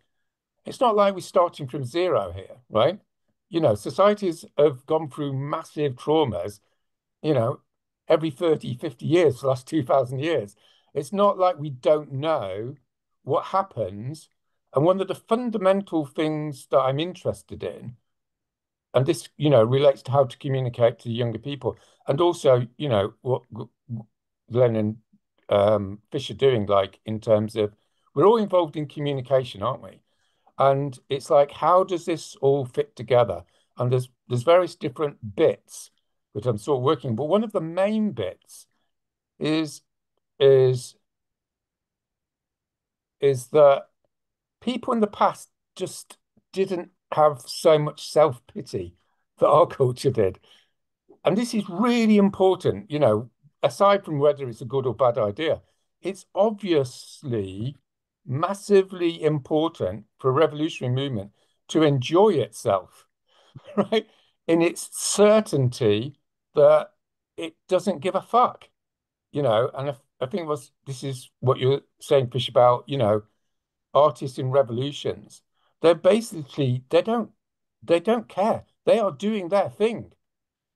we're starting from zero here, right? Societies have gone through massive traumas, every 30, 50 years, the last 2,000 years. It's not like we don't know what happens. And one of the fundamental things that I'm interested in, and this, relates to how to communicate to younger people, and also, what Glenn and Fish are doing, like in terms of, we're all involved in communication, aren't we? And it's like, how does this all fit together? And there's various different bits which I'm sort of working, but one of the main bits is that people in the past just didn't have so much self-pity that our culture did. And this is really important, aside from whether it's a good or bad idea, it's obviously massively important for a revolutionary movement to enjoy itself, right? In its certainty that it doesn't give a fuck, and I think this is what you're saying, Fish, about, artists in revolutions. They're basically, they don't care. They are doing their thing,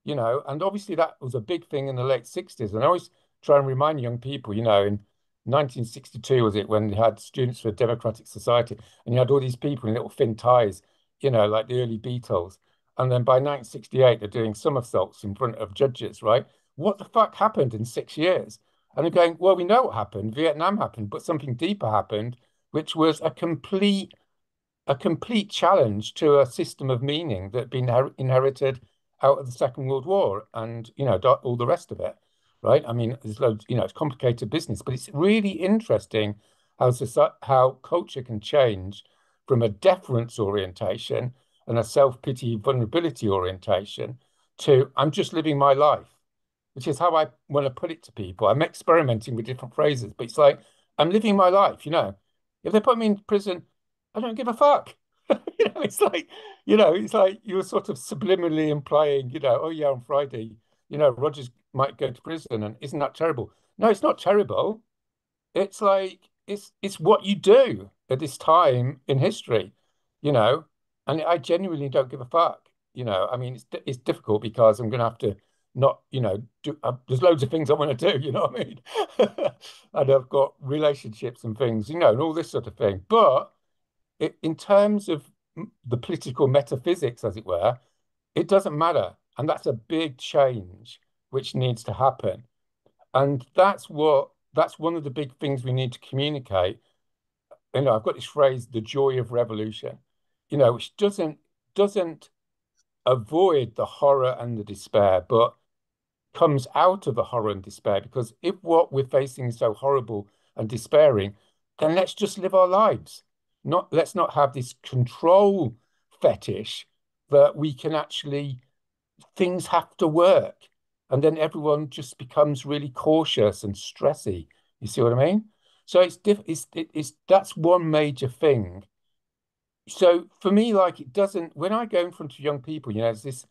and obviously that was a big thing in the late 60s. And I always try and remind young people, in 1962, was it, when they had Students for a Democratic Society, and you had all these people in little thin ties, like the early Beatles. And then by 1968, they're doing somersaults in front of judges, right? What the fuck happened in 6 years? And they're going, well, we know what happened. Vietnam happened, but something deeper happened, which was a complete challenge to a system of meaning that had been inherited out of the Second World War and, all the rest of it, right? I mean, there's loads, you know, it's complicated business, but it's really interesting how society, how culture can change from a deference orientation and a self-pity vulnerability orientation to I'm just living my life, which is how I want to put it to people. I'm experimenting with different phrases, but it's like, I'm living my life, you know. If they put me in prison, I don't give a fuck. You know, it's like, you know, it's like you're sort of subliminally implying, you know, oh yeah, on Friday, you know, Rogers might go to prison, and isn't that terrible? No, it's not terrible. It's like, it's what you do at this time in history, you know, and I genuinely don't give a fuck, you know. I mean, it's difficult because I'm going to have to not, you know, there's loads of things I want to do, you know what I mean? And I've got relationships and things, you know, and all this sort of thing. But it, in terms of the political metaphysics, as it were, it doesn't matter. And that's a big change which needs to happen. And that's one of the big things we need to communicate. You know, I've got this phrase, the joy of revolution, you know, which doesn't avoid the horror and the despair, but comes out of the horror and despair, because if what we're facing is so horrible and despairing, then let's just live our lives. Let's not have this control fetish that we can actually, things have to work. And then everyone just becomes really cautious and stressy. You see what I mean? So that's one major thing. So for me, like, it doesn't, when I go in front of young people, you know, there's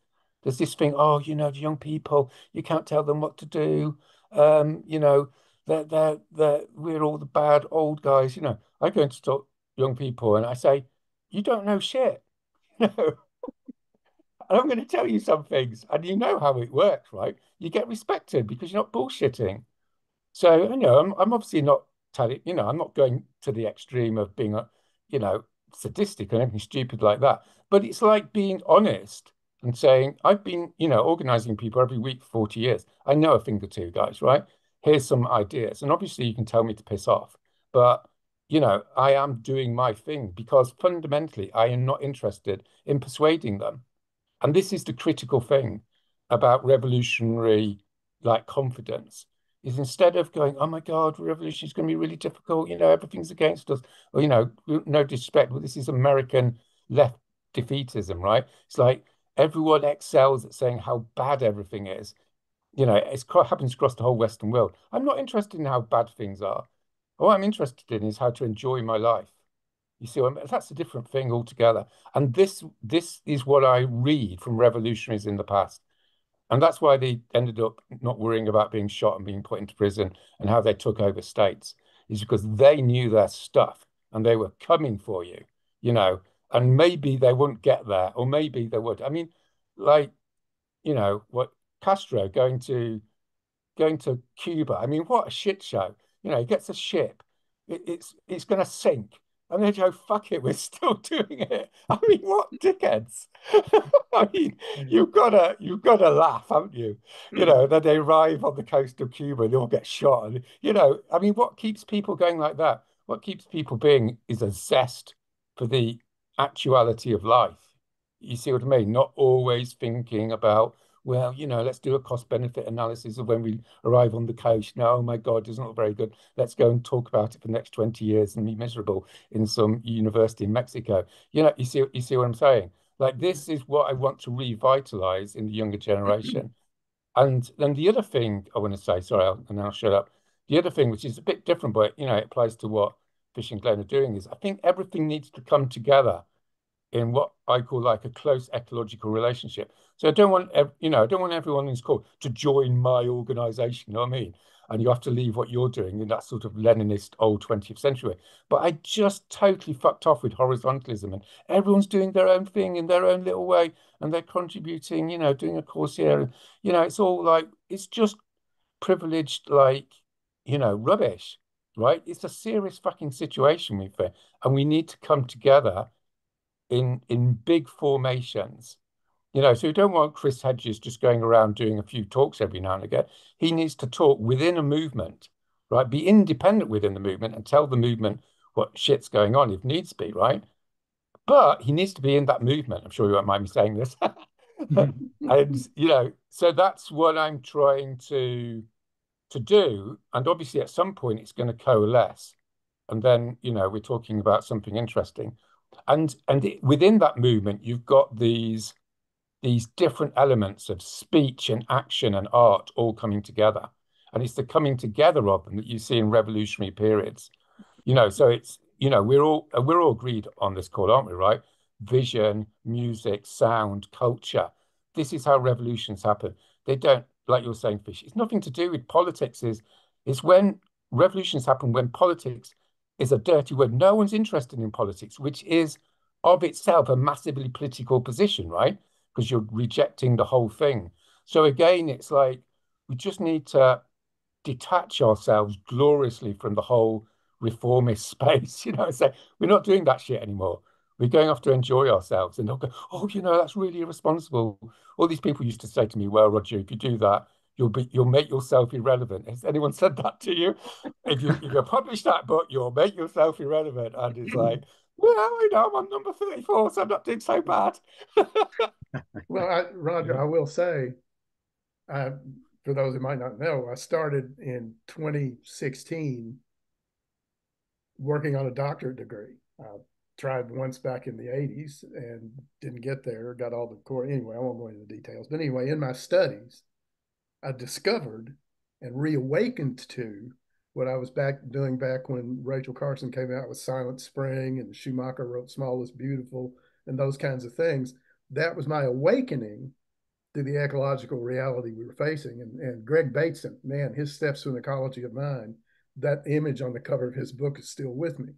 this thing, oh, you know, the young people, you can't tell them what to do. You know, we're all the bad old guys. You know, I go into talk young people and I say, you don't know shit. You know? And I'm going to tell you some things, and you know how it works, right? You get respected because you're not bullshitting. So, you know, I'm obviously not telling, you know, I'm not going to the extreme of being, you know, sadistic and anything stupid like that, but it's like being honest and saying, I've been, you know, organizing people every week for 40 years. I know a thing or two, guys, right? Here's some ideas. And obviously you can tell me to piss off, but, you know, I am doing my thing, because fundamentally I am not interested in persuading them. And this is the critical thing about revolutionary, like, confidence, is instead of going, oh my God, revolution is going to be really difficult, you know, everything's against us, or, you know, no disrespect, well, this is American left defeatism, right? It's like everyone excels at saying how bad everything is. You know, it happens across the whole Western world. I'm not interested in how bad things are. All I'm interested in is how to enjoy my life. You see, that's a different thing altogether. And this is what I read from revolutionaries in the past. And that's why they ended up not worrying about being shot and being put into prison, and how they took over states, is because they knew their stuff and they were coming for you, you know, and maybe they wouldn't get there, or maybe they would. I mean, like, you know, what Castro going to Cuba. I mean, what a shit show. You know, he gets a ship. It's going to sink. And they go, fuck it, we're still doing it. I mean, what dickheads? I mean, you've got to laugh, haven't you? You know, that they arrive on the coast of Cuba and they all get shot. And, you know, I mean, what keeps people going like that? What keeps people being is a zest for the actuality of life. You see what I mean? Not always thinking about, well, you know, let's do a cost-benefit analysis of when we arrive on the coast. No, oh my God, it's not very good. Let's go and talk about it for the next 20 years and be miserable in some university in Mexico. You know, you see what I'm saying? Like, this is what I want to revitalize in the younger generation. And then the other thing I want to say, sorry, and I'll shut up. The other thing, which is a bit different, but, you know, it applies to what Fish and Glenn are doing, is I think everything needs to come together in what I call like a close ecological relationship. So I don't want everyone who's called to join my organization, you know what I mean? And you have to leave what you're doing in that sort of Leninist old 20th century. But I just totally fucked off with horizontalism, and everyone's doing their own thing in their own little way, and they're contributing, you know, doing a course here. And, you know, it's all like, it's just privileged, like, you know, rubbish, right? It's a serious fucking situation we face, and we need to come together in big formations, you know. So you don't want Chris Hedges just going around doing a few talks every now and again. He needs to talk within a movement, right? Be independent within the movement and tell the movement what shit's going on if needs be, right? But he needs to be in that movement. I'm sure you won't mind me saying this. And, you know, so that's what I'm trying to to do. And obviously, at some point, it's going to coalesce. And then, you know, we're talking about something interesting. And it, within that movement, you've got these different elements of speech and action and art all coming together. And it's the coming together of them that you see in revolutionary periods. You know, so it's, you know, we're all agreed on this call, aren't we, right? Vision, music, sound, culture. This is how revolutions happen. They don't, like you're saying, Fish, it's nothing to do with politics. It's when revolutions happen, when politics is a dirty word. No one's interested in politics, which is of itself a massively political position, right? Because you're rejecting the whole thing. So again, it's like, we just need to detach ourselves gloriously from the whole reformist space, you know, and say, we're not doing that shit anymore. We're going off to enjoy ourselves and not go, oh, you know, that's really irresponsible. All these people used to say to me, well, Roger, if you do that, you'll make yourself irrelevant. Has anyone said that to you? If you publish that book, you'll make yourself irrelevant. And it's like, well, you know, I'm on number 34, so I'm not doing so bad. Well, Roger, I will say, for those who might not know, I started in 2016 working on a doctorate degree. I tried once back in the 80s and didn't get there, got all the core. Anyway, I won't go into the details. But anyway, in my studies, I discovered and reawakened to what I was doing back when Rachel Carson came out with Silent Spring and Schumacher wrote Small is Beautiful and those kinds of things. That was my awakening to the ecological reality we were facing. And Greg Bateson, man, his Steps to an Ecology of Mind, that image on the cover of his book is still with me.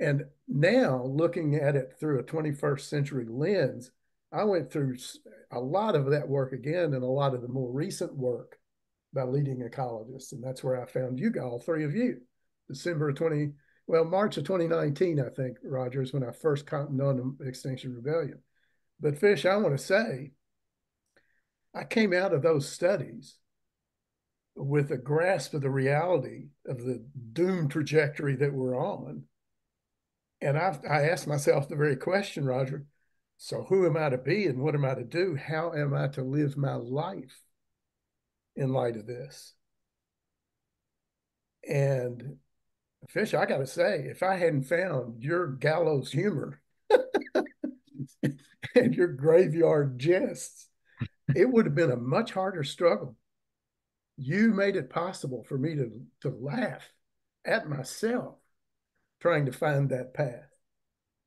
And now looking at it through a 21st century lens, I went through a lot of that work again and a lot of the more recent work by leading ecologists. And that's where I found you, all three of you. March of 2019, I think, Roger, is when I first commented on Extinction Rebellion. But Fish, I want to say, I came out of those studies with a grasp of the reality of the doom trajectory that we're on. And I asked myself the very question, Roger, so who am I to be and what am I to do? How am I to live my life in light of this? And Fish, I got to say, if I hadn't found your gallows humor and your graveyard jests, it would have been a much harder struggle. You made it possible for me to laugh at myself trying to find that path.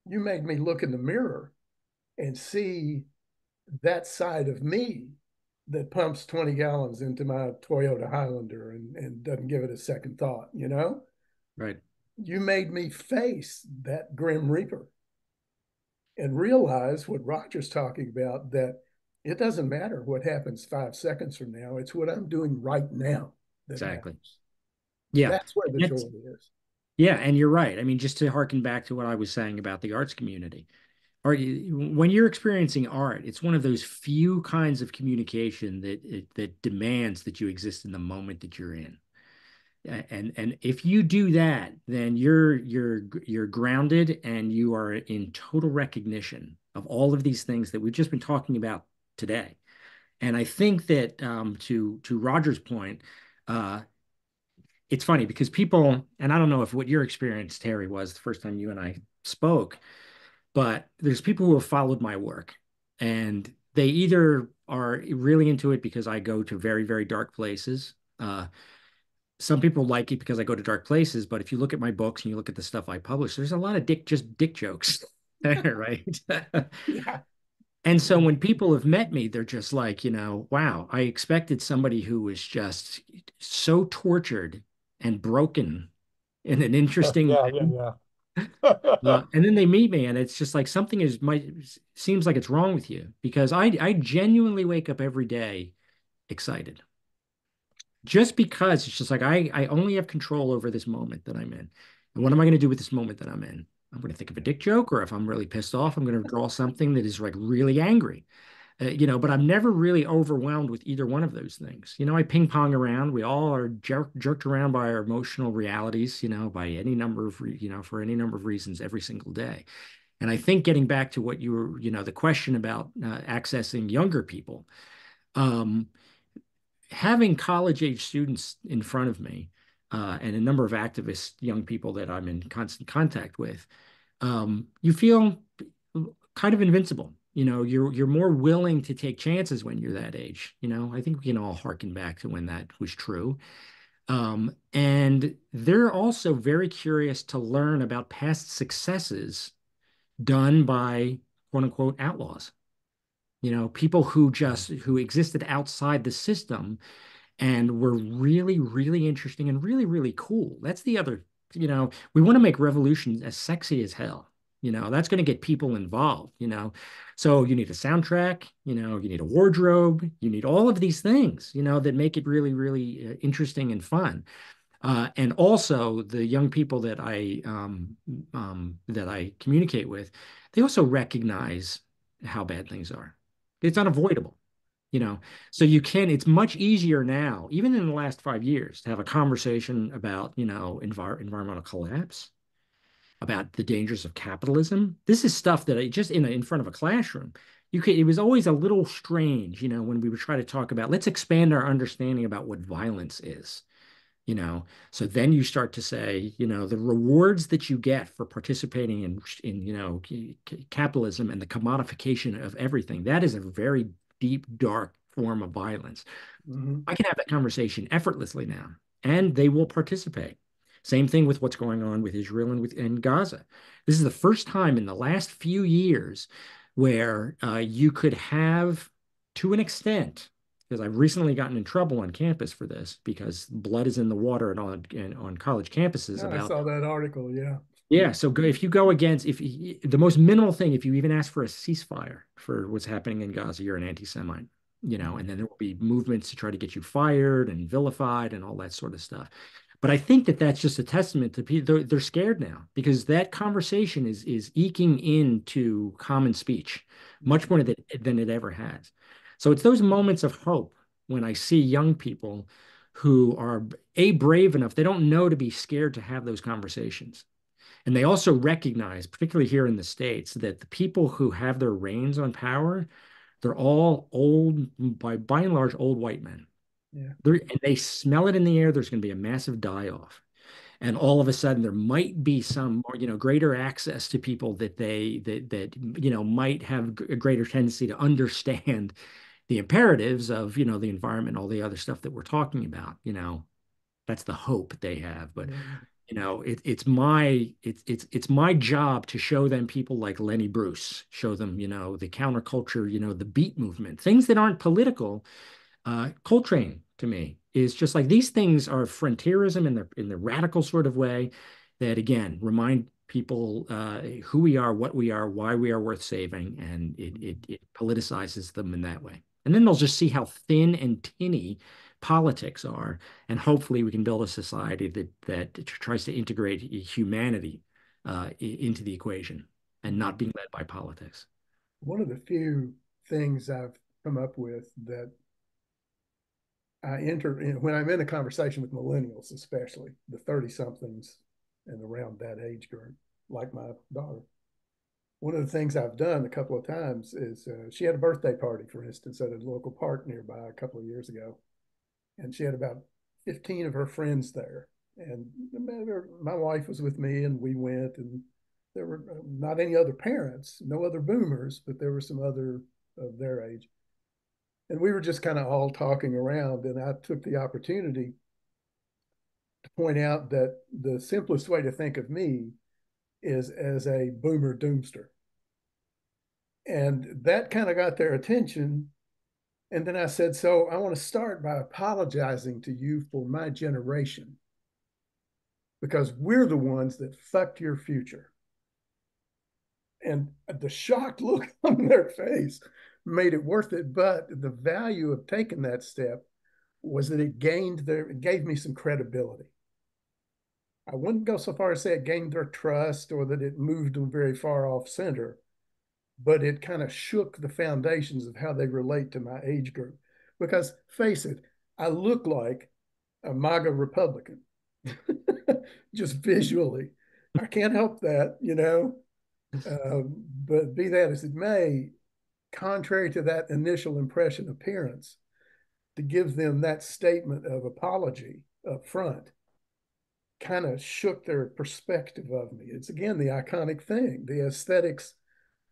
You made me look in the mirror and see that side of me that pumps 20 gallons into my Toyota Highlander and doesn't give it a second thought, you know? Right. You made me face that grim reaper and realize what Roger's talking about, that it doesn't matter what happens 5 seconds from now. It's what I'm doing right now. Exactly. Happens. Yeah. That's where the joy is. Yeah. And you're right. I mean, just to harken back to what I was saying about the arts community, when you're experiencing art, it's one of those few kinds of communication that demands that you exist in the moment that you're in. And if you do that, then you're grounded and you are in total recognition of all of these things that we've just been talking about today. And I think that to Roger's point, it's funny because people, and I don't know if what your experience, Terry, was the first time you and I spoke, but there's people who have followed my work and they either are really into it because I go to very, very dark places. Some people like it because I go to dark places, but if you look at my books and you look at the stuff I publish, there's a lot of dick jokes there, right? Yeah. And so when people have met me, they're just like, you know, wow, I expected somebody who was just so tortured and broken in an interesting way. Yeah. And then they meet me and it's just like something seems like it's wrong with you, because I genuinely wake up every day excited. Just because it's just like, I only have control over this moment that I'm in. And what am I going to do with this moment that I'm in? I'm going to think of a dick joke, or if I'm really pissed off, I'm going to draw something that is like really angry, you know, but I'm never really overwhelmed with either one of those things. You know, I ping pong around. We all are jerked around by our emotional realities, you know, by any number of, you know, for any number of reasons every single day. And I think getting back to what you were, you know, the question about accessing younger people, having college-age students in front of me and a number of activists, young people that I'm in constant contact with, you feel kind of invincible. You know, you're more willing to take chances when you're that age. You know, I think we can all harken back to when that was true. And they're also very curious to learn about past successes done by quote unquote outlaws. You know, people who existed outside the system and were really, really interesting and really, really cool. That's the other, you know, we want to make revolutions as sexy as hell. You know, that's going to get people involved, you know. So you need a soundtrack, you know, you need a wardrobe, you need all of these things, you know, that make it really, really interesting and fun. And also the young people that I communicate with, they also recognize how bad things are. It's unavoidable, you know. So you can, it's much easier now, even in the last 5 years, to have a conversation about, you know, environmental collapse, about the dangers of capitalism. This is stuff that I just in front of a classroom, you could, it was always a little strange, you know, when we would try to talk about, let's expand our understanding about what violence is, you know. So then you start to say, you know, the rewards that you get for participating in you know, capitalism and the commodification of everything, that is a very deep, dark form of violence. Mm-hmm. I can have that conversation effortlessly now, and they will participate. Same thing with what's going on with Israel and in Gaza. This is the first time in the last few years where you could have, to an extent, because I've recently gotten in trouble on campus for this, because blood is in the water and on college campuses. Yeah, about, I saw that article, yeah. Yeah, so if you go against, the most minimal thing, if you even ask for a ceasefire for what's happening in Gaza, you're an anti-Semite, you know, and then there will be movements to try to get you fired and vilified and all that sort of stuff. But I think that that's just a testament to people. They're scared now because that conversation is eking into common speech much more than it ever has. So it's those moments of hope when I see young people who are, A, brave enough, they don't know to be scared to have those conversations. And they also recognize, particularly here in the States, that the people who have their reins on power, they're all old, by and large, old white men. Yeah. And they smell it in the air. There's going to be a massive die-off. And all of a sudden, there might be some, you know, greater access to people that you know, might have a greater tendency to understand the imperatives of, you know, the environment, all the other stuff that we're talking about. You know, that's the hope they have. But, you know, it's my job to show them people like Lenny Bruce, show them, you know, the counterculture, you know, the beat movement, things that aren't political. Coltrane to me is just like, these things are frontierism in the radical sort of way that, again, remind people who we are, what we are, why we are worth saving, and it politicizes them in that way. And then they'll just see how thin and tinny politics are, and hopefully we can build a society that tries to integrate humanity into the equation and not being led by politics. One of the few things I've come up with that I enter in, when I'm in a conversation with millennials, especially the 30-somethings and around that age group, like my daughter. One of the things I've done a couple of times is she had a birthday party, for instance, at a local park nearby a couple of years ago. And she had about 15 of her friends there. And my wife was with me, and we went, and there were not any other parents, no other boomers, but there were some other of their age. And we were just kind of all talking around, and I took the opportunity to point out that the simplest way to think of me is as a boomer doomster. And that kind of got their attention. And then I said, so I want to start by apologizing to you for my generation, because we're the ones that fucked your future. And the shocked look on their face made it worth it, but the value of taking that step was that it gave me some credibility. I wouldn't go so far as say it gained their trust or that it moved them very far off center, but it kind of shook the foundations of how they relate to my age group. Because face it, I look like a MAGA Republican, just visually. I can't help that, you know, but be that as it may, contrary to that initial impression appearance, to give them that statement of apology up front kind of shook their perspective of me. It's again, the iconic thing, the aesthetics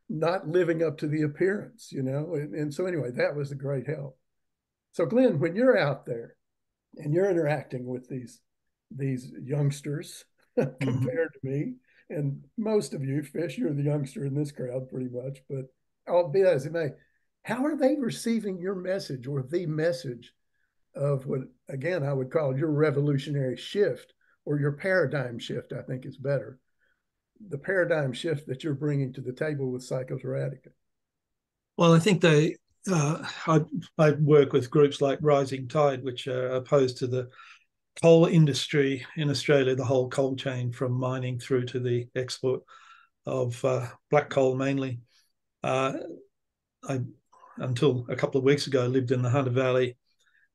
not living up to the appearance, you know? And so anyway, that was a great help. So Glenn, when you're out there and you're interacting with these youngsters compared to me, and most of you, Fish, you're the youngster in this crowd pretty much, but albeit as it may, how are they receiving your message or the message of what, again, I would call your revolutionary shift or your paradigm shift, I think is better, the paradigm shift that you're bringing to the table with Psychoterratica? Well, I think they, I work with groups like Rising Tide, which are opposed to the coal industry in Australia, the whole coal chain from mining through to the export of black coal mainly. I, until a couple of weeks ago, lived in the Hunter Valley,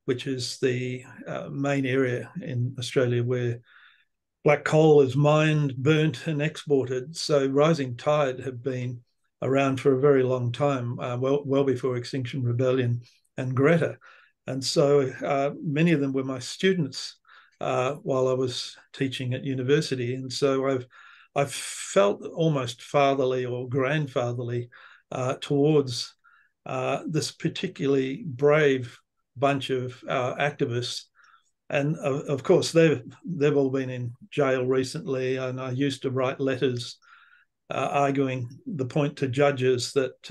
which is the main area in Australia where black coal is mined, burnt and exported. So Rising Tide have been around for a very long time, well before Extinction Rebellion and Greta. And so many of them were my students while I was teaching at university. And so I've felt almost fatherly or grandfatherly towards this particularly brave bunch of activists. And of course, they've all been in jail recently. And I used to write letters arguing the point to judges that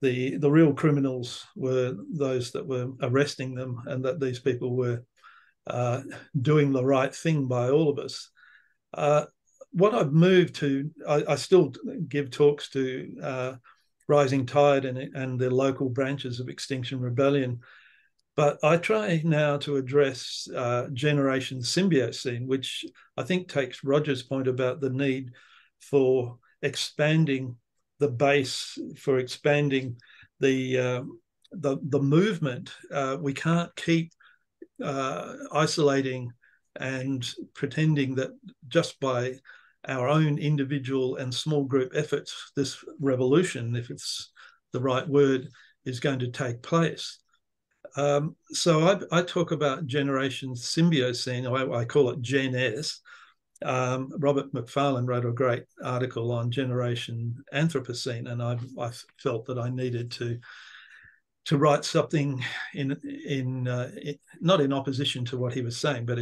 the real criminals were those that were arresting them, and that these people were doing the right thing by all of us. What I've moved to, I still give talks to Rising Tide and the local branches of Extinction Rebellion. But I try now to address Generation Symbiocene, which I think takes Roger's point about the need for expanding the base, for expanding the movement. We can't keep isolating and pretending that just by our own individual and small group efforts, this revolution, if it's the right word, is going to take place. So I talk about Generation Symbiocene, I call it Gen S. Robert McFarlane wrote a great article on Generation Anthropocene, and I felt that I needed to write something not in opposition to what he was saying, but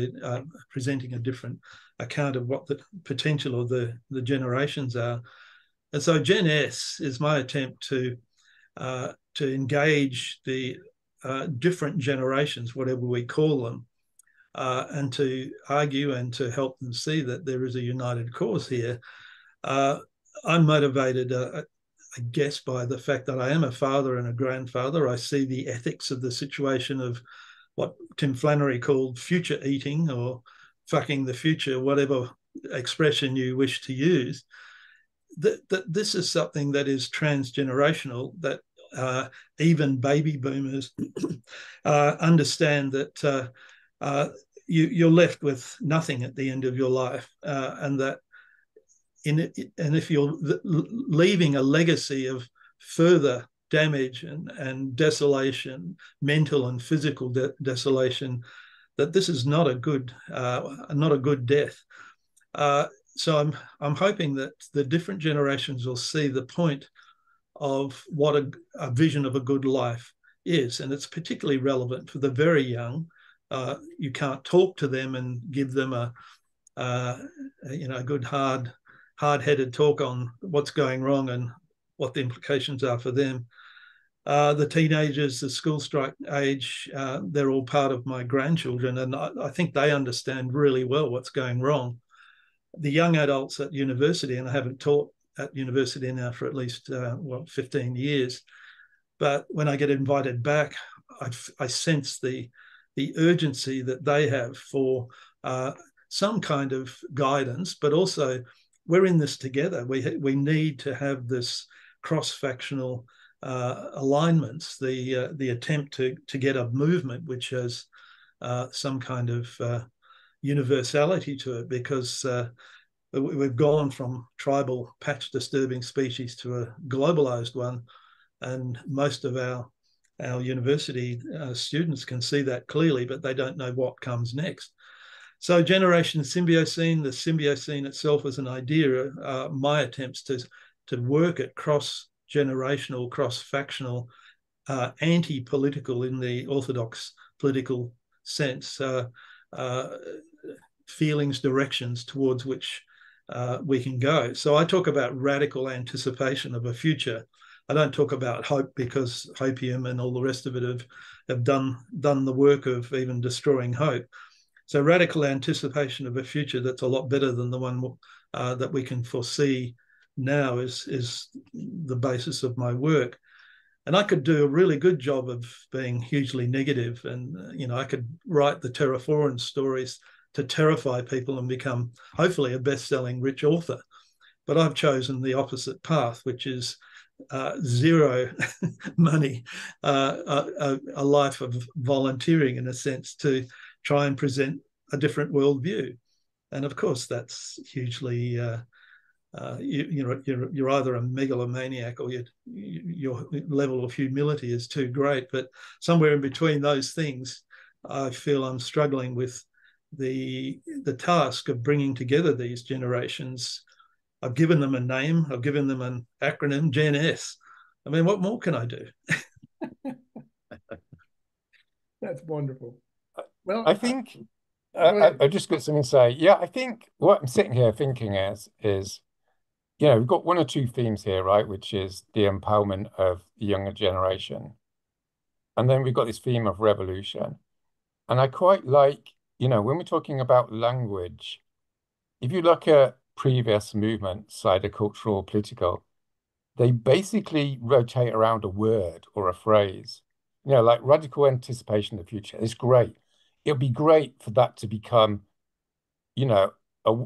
presenting a different account of what the potential of the generations are. And so Gen S is my attempt to engage the different generations, whatever we call them, and to argue and to help them see that there is a united cause here. I'm motivated, I guess, by the fact that I am a father and a grandfather. I see the ethics of the situation of what Tim Flannery called future eating or fucking the future, whatever expression you wish to use, that this is something that is transgenerational, that even baby boomers understand that you're left with nothing at the end of your life, and that and if you're leaving a legacy of further damage and desolation, mental and physical desolation, that this is not a good death. So I'm hoping that the different generations will see the point of what a vision of a good life is. And it's particularly relevant for the very young. You can't talk to them and give them a good hard-headed talk on what's going wrong and what the implications are for them. The teenagers, the school strike age, they're all part of my grandchildren. And I think they understand really well what's going wrong. The young adults at university, and I haven't taught at university now for at least 15 years, but when I get invited back, I sense the urgency that they have for some kind of guidance, but also we're in this together. We need to have this cross-factional alignments, the attempt to get a movement which has some kind of universality to it, because we've gone from tribal patch disturbing species to a globalized one, and most of our our university students can see that clearly, but they don't know what comes next. So Generation Symbiocene, the Symbiocene itself as an idea, my attempts to work at cross-generational, cross-factional, anti-political in the orthodox political sense, feelings, directions towards which we can go. So I talk about radical anticipation of a future. I don't talk about hope, because hopium and all the rest of it have done the work of even destroying hope. So radical anticipation of a future that's a lot better than the one that we can foresee now is the basis of my work. And I could do a really good job of being hugely negative, and you know, I could write the Terraphthorans stories to terrify people and become hopefully a best-selling rich author. But I've chosen the opposite path, which is zero money, a life of volunteering in a sense to try and present a different worldview. And of course, that's hugely you're either a megalomaniac or your level of humility is too great. But somewhere in between those things, I feel I'm struggling with the task of bringing together these generations. I've given them a name. I've given them an acronym, Gen S. I mean, what more can I do? That's wonderful. Well, I think I just got something to say. Yeah, I think what I'm sitting here thinking is, you know, we've got one or two themes here, right? Which is the empowerment of the younger generation. And then we've got this theme of revolution. And I quite like, you know, when we're talking about language, if you look at previous movements, cultural, political, they basically rotate around a word or a phrase. You know, like radical anticipation of the future is great. It'll be great for that to become, you know, a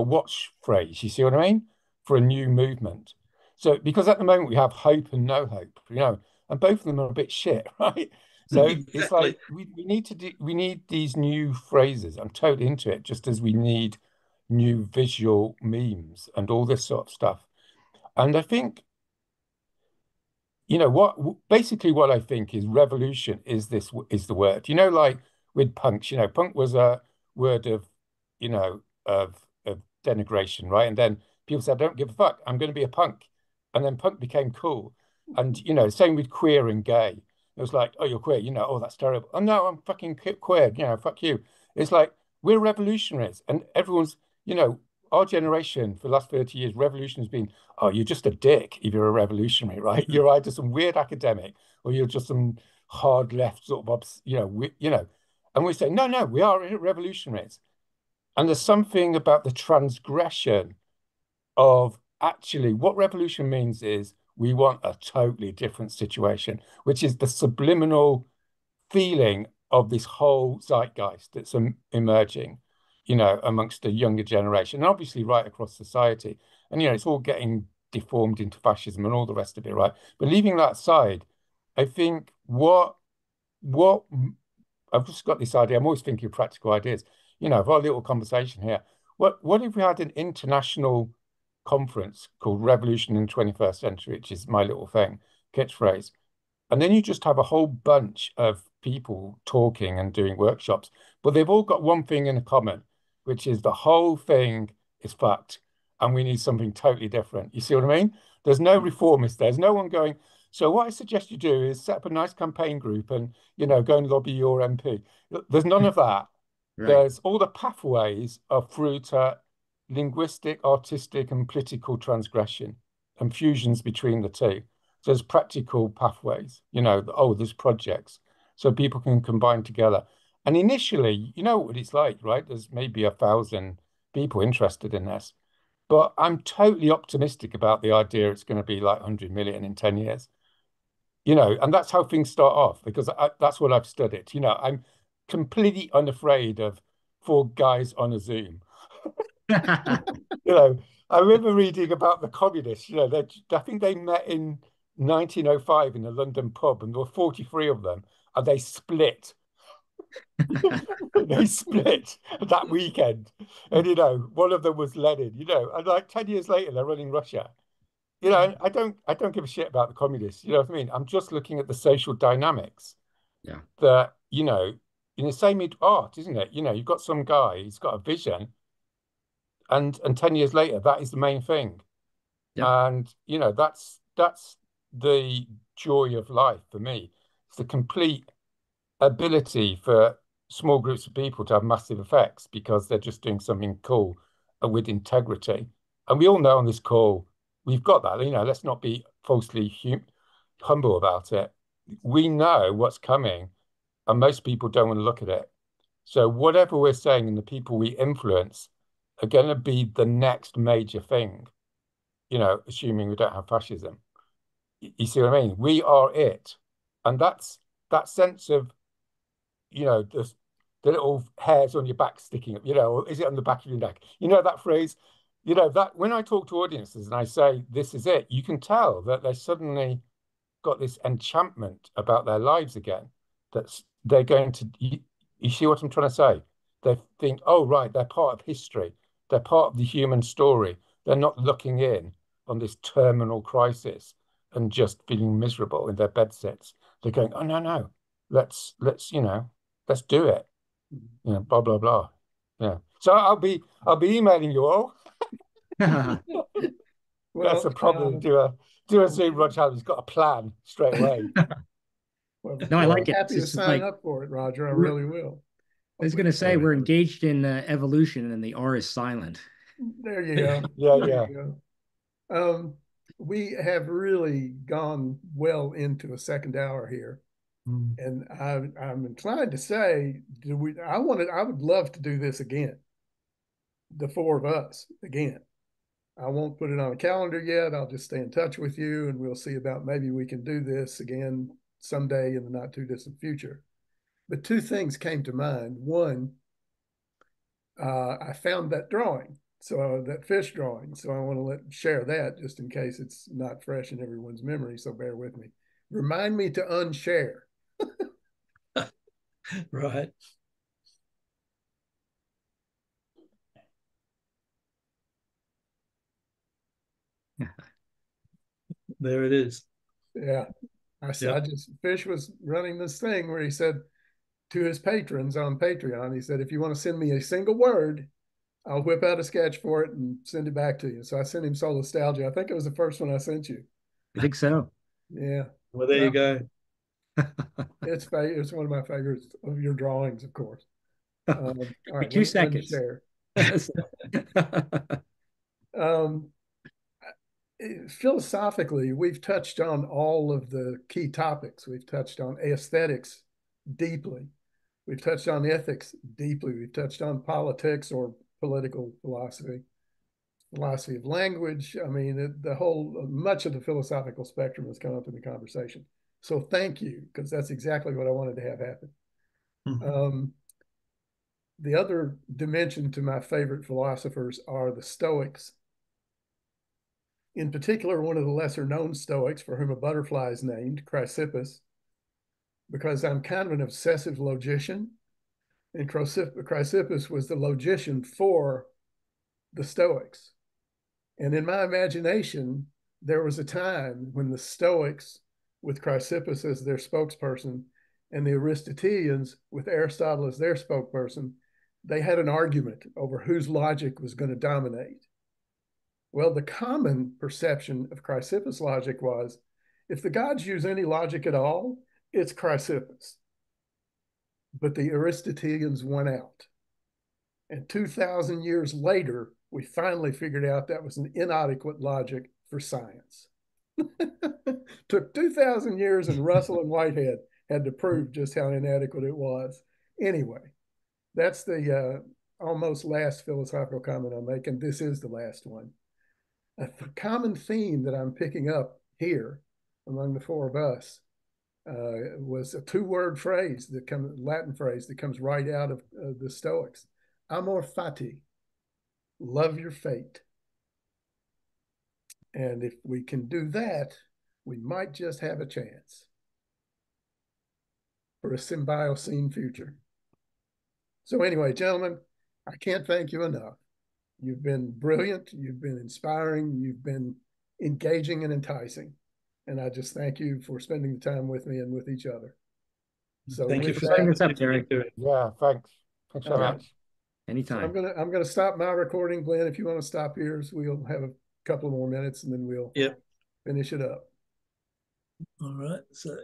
watch phrase. You see what I mean? For a new movement. So, because at the moment we have hope and no hope, you know, and both of them are a bit shit, right? So exactly. It's like we need these new phrases. I'm totally into it, just as we need new visual memes and all this sort of stuff. And I think, you know, what I think is revolution is the word. You know, like with punks, you know, punk was a word of, you know, of denigration, right? And then people said, I don't give a fuck, I'm going to be a punk. And then punk became cool. And, you know, same with queer and gay. It was like, oh, you're queer, you know, oh, that's terrible. Oh, no, I'm fucking queer, you know, fuck you. It's like, we're revolutionaries. And everyone's, you know, our generation for the last 30 years, revolution has been, oh, you're just a dick if you're a revolutionary, right? You're either some weird academic or you're just some hard left sort of, you know, and we say, no, we are revolutionaries. And there's something about the transgression of actually what revolution means is we want a totally different situation, which is the subliminal feeling of this whole zeitgeist that's emerging, you know, amongst the younger generation, and obviously right across society. And, you know, it's all getting deformed into fascism and all the rest of it, right? But leaving that aside, I think what I've just got this idea, I'm always thinking of practical ideas, you know, of our little conversation here. What if we had an international conference called Revolution in the 21st Century, which is my little thing, catchphrase, and then you just have a whole bunch of people talking and doing workshops, but they've all got one thing in common, which is the whole thing is fucked and we need something totally different. You see what I mean? There's no reformist, there's no one going, so what I suggest you do is set up a nice campaign group and, you know, go and lobby your MP. There's none of that. Right. There's all the pathways are through to linguistic, artistic and political transgression and fusions between the two. So there's practical pathways, you know, oh, there's projects. So people can combine together. And initially, you know what it's like, right? There's maybe 1,000 people interested in this. But I'm totally optimistic about the idea it's going to be like 100 million in 10 years. You know, and that's how things start off, because that's what I've studied. You know, I'm completely unafraid of four guys on a Zoom. You know, I remember reading about the communists. You know, I think they met in 1905 in a London pub, and there were 43 of them. And they split. They split that weekend. And, you know, one of them was Lenin, you know. And like 10 years later, they're running Russia. I don't give a shit about the communists. You know what I mean? I'm just looking at the social dynamics. Yeah. That, you know, in the same with art, isn't it? You know, you've got some guy, he's got a vision, and 10 years later, that is the main thing. Yeah. And, you know, that's the joy of life for me. It's the complete ability for small groups of people to have massive effects because they're just doing something cool and with integrity. And we all know on this call, we've got that. You know, let's not be falsely humble about it. We know what's coming, and most people don't want to look at it. So whatever we're saying and the people we influence are going to be the next major thing, you know, assuming we don't have fascism. You see what I mean? We are it. And that's that sense of, you know, the little hairs on your back sticking up, you know, or is it on the back of your neck? You know that phrase? You know, that when I talk to audiences and I say, this is it, you can tell that they suddenly got this enchantment about their lives again. That's they're going to, you see what I'm trying to say? They think, oh, right, they're part of history. They're part of the human story. They're not looking in on this terminal crisis and just feeling miserable in their bedsits. They're going, oh, no, let's you know, let's do it. You know, blah, blah, blah. Yeah. So I'll be emailing you all. Well, that's a problem. Do a Zoom. Roger Hallam, he's got a plan straight away. Well, no, I like it. Happy to sign up for it, Roger. I really will. I was going to say we're engaged in evolution, and the R is silent. There you go. Go. We have really gone well into a second hour here, and I'm inclined to say, I would love to do this again. The four of us again. I won't put it on a calendar yet. I'll just stay in touch with you, and we'll see about maybe we can do this again someday in the not too distant future. But two things came to mind. One, I found that drawing, so that fish drawing. So I want to share that just in case it's not fresh in everyone's memory. So bear with me. Remind me to unshare. Right. There it is. Yeah. I said, I just, Fish was running this thing where he said to his patrons on Patreon, he said, if you want to send me a single word, I'll whip out a sketch for it and send it back to you. So I sent him Solastalgia. I think it was the first one I sent you. I think so. Yeah. Well, there you go. It's one of my favorites of your drawings, of course. All right, 2 seconds. Philosophically, we've touched on all of the key topics. We've touched on aesthetics deeply. We've touched on ethics deeply. We've touched on politics or political philosophy, philosophy of language. I mean, much of the philosophical spectrum has come up in the conversation. So thank you, because that's exactly what I wanted to have happen. The other dimension to my favorite philosophers are the Stoics. In particular, one of the lesser-known Stoics for whom a butterfly is named, Chrysippus, because I'm kind of an obsessive logician, and Chrysippus was the logician for the Stoics. And in my imagination, there was a time when the Stoics, with Chrysippus as their spokesperson, and the Aristotelians, with Aristotle as their spokesperson, they had an argument over whose logic was going to dominate. Well, the common perception of Chrysippus' logic was, if the gods use any logic at all, it's Chrysippus. But the Aristotelians won out. And 2,000 years later, we finally figured out that was an inadequate logic for science. Took 2,000 years, and Russell and Whitehead had to prove just how inadequate it was. Anyway, that's the almost last philosophical comment I'll make, and this is the last one. A common theme that I'm picking up here among the four of us was a two-word phrase, Latin phrase that comes right out of the Stoics. Amor fati, love your fate. And if we can do that, we might just have a chance for a symbiocene future. So anyway, gentlemen, I can't thank you enough. You've been brilliant. You've been inspiring. You've been engaging and enticing. And I just thank you for spending the time with me and with each other. So thank you for setting this up, Terry. Yeah, thanks. Thanks so much. Anytime. So I'm gonna stop my recording, Glenn. If you want to stop yours, we'll have a couple more minutes and then we'll finish it up. All right. So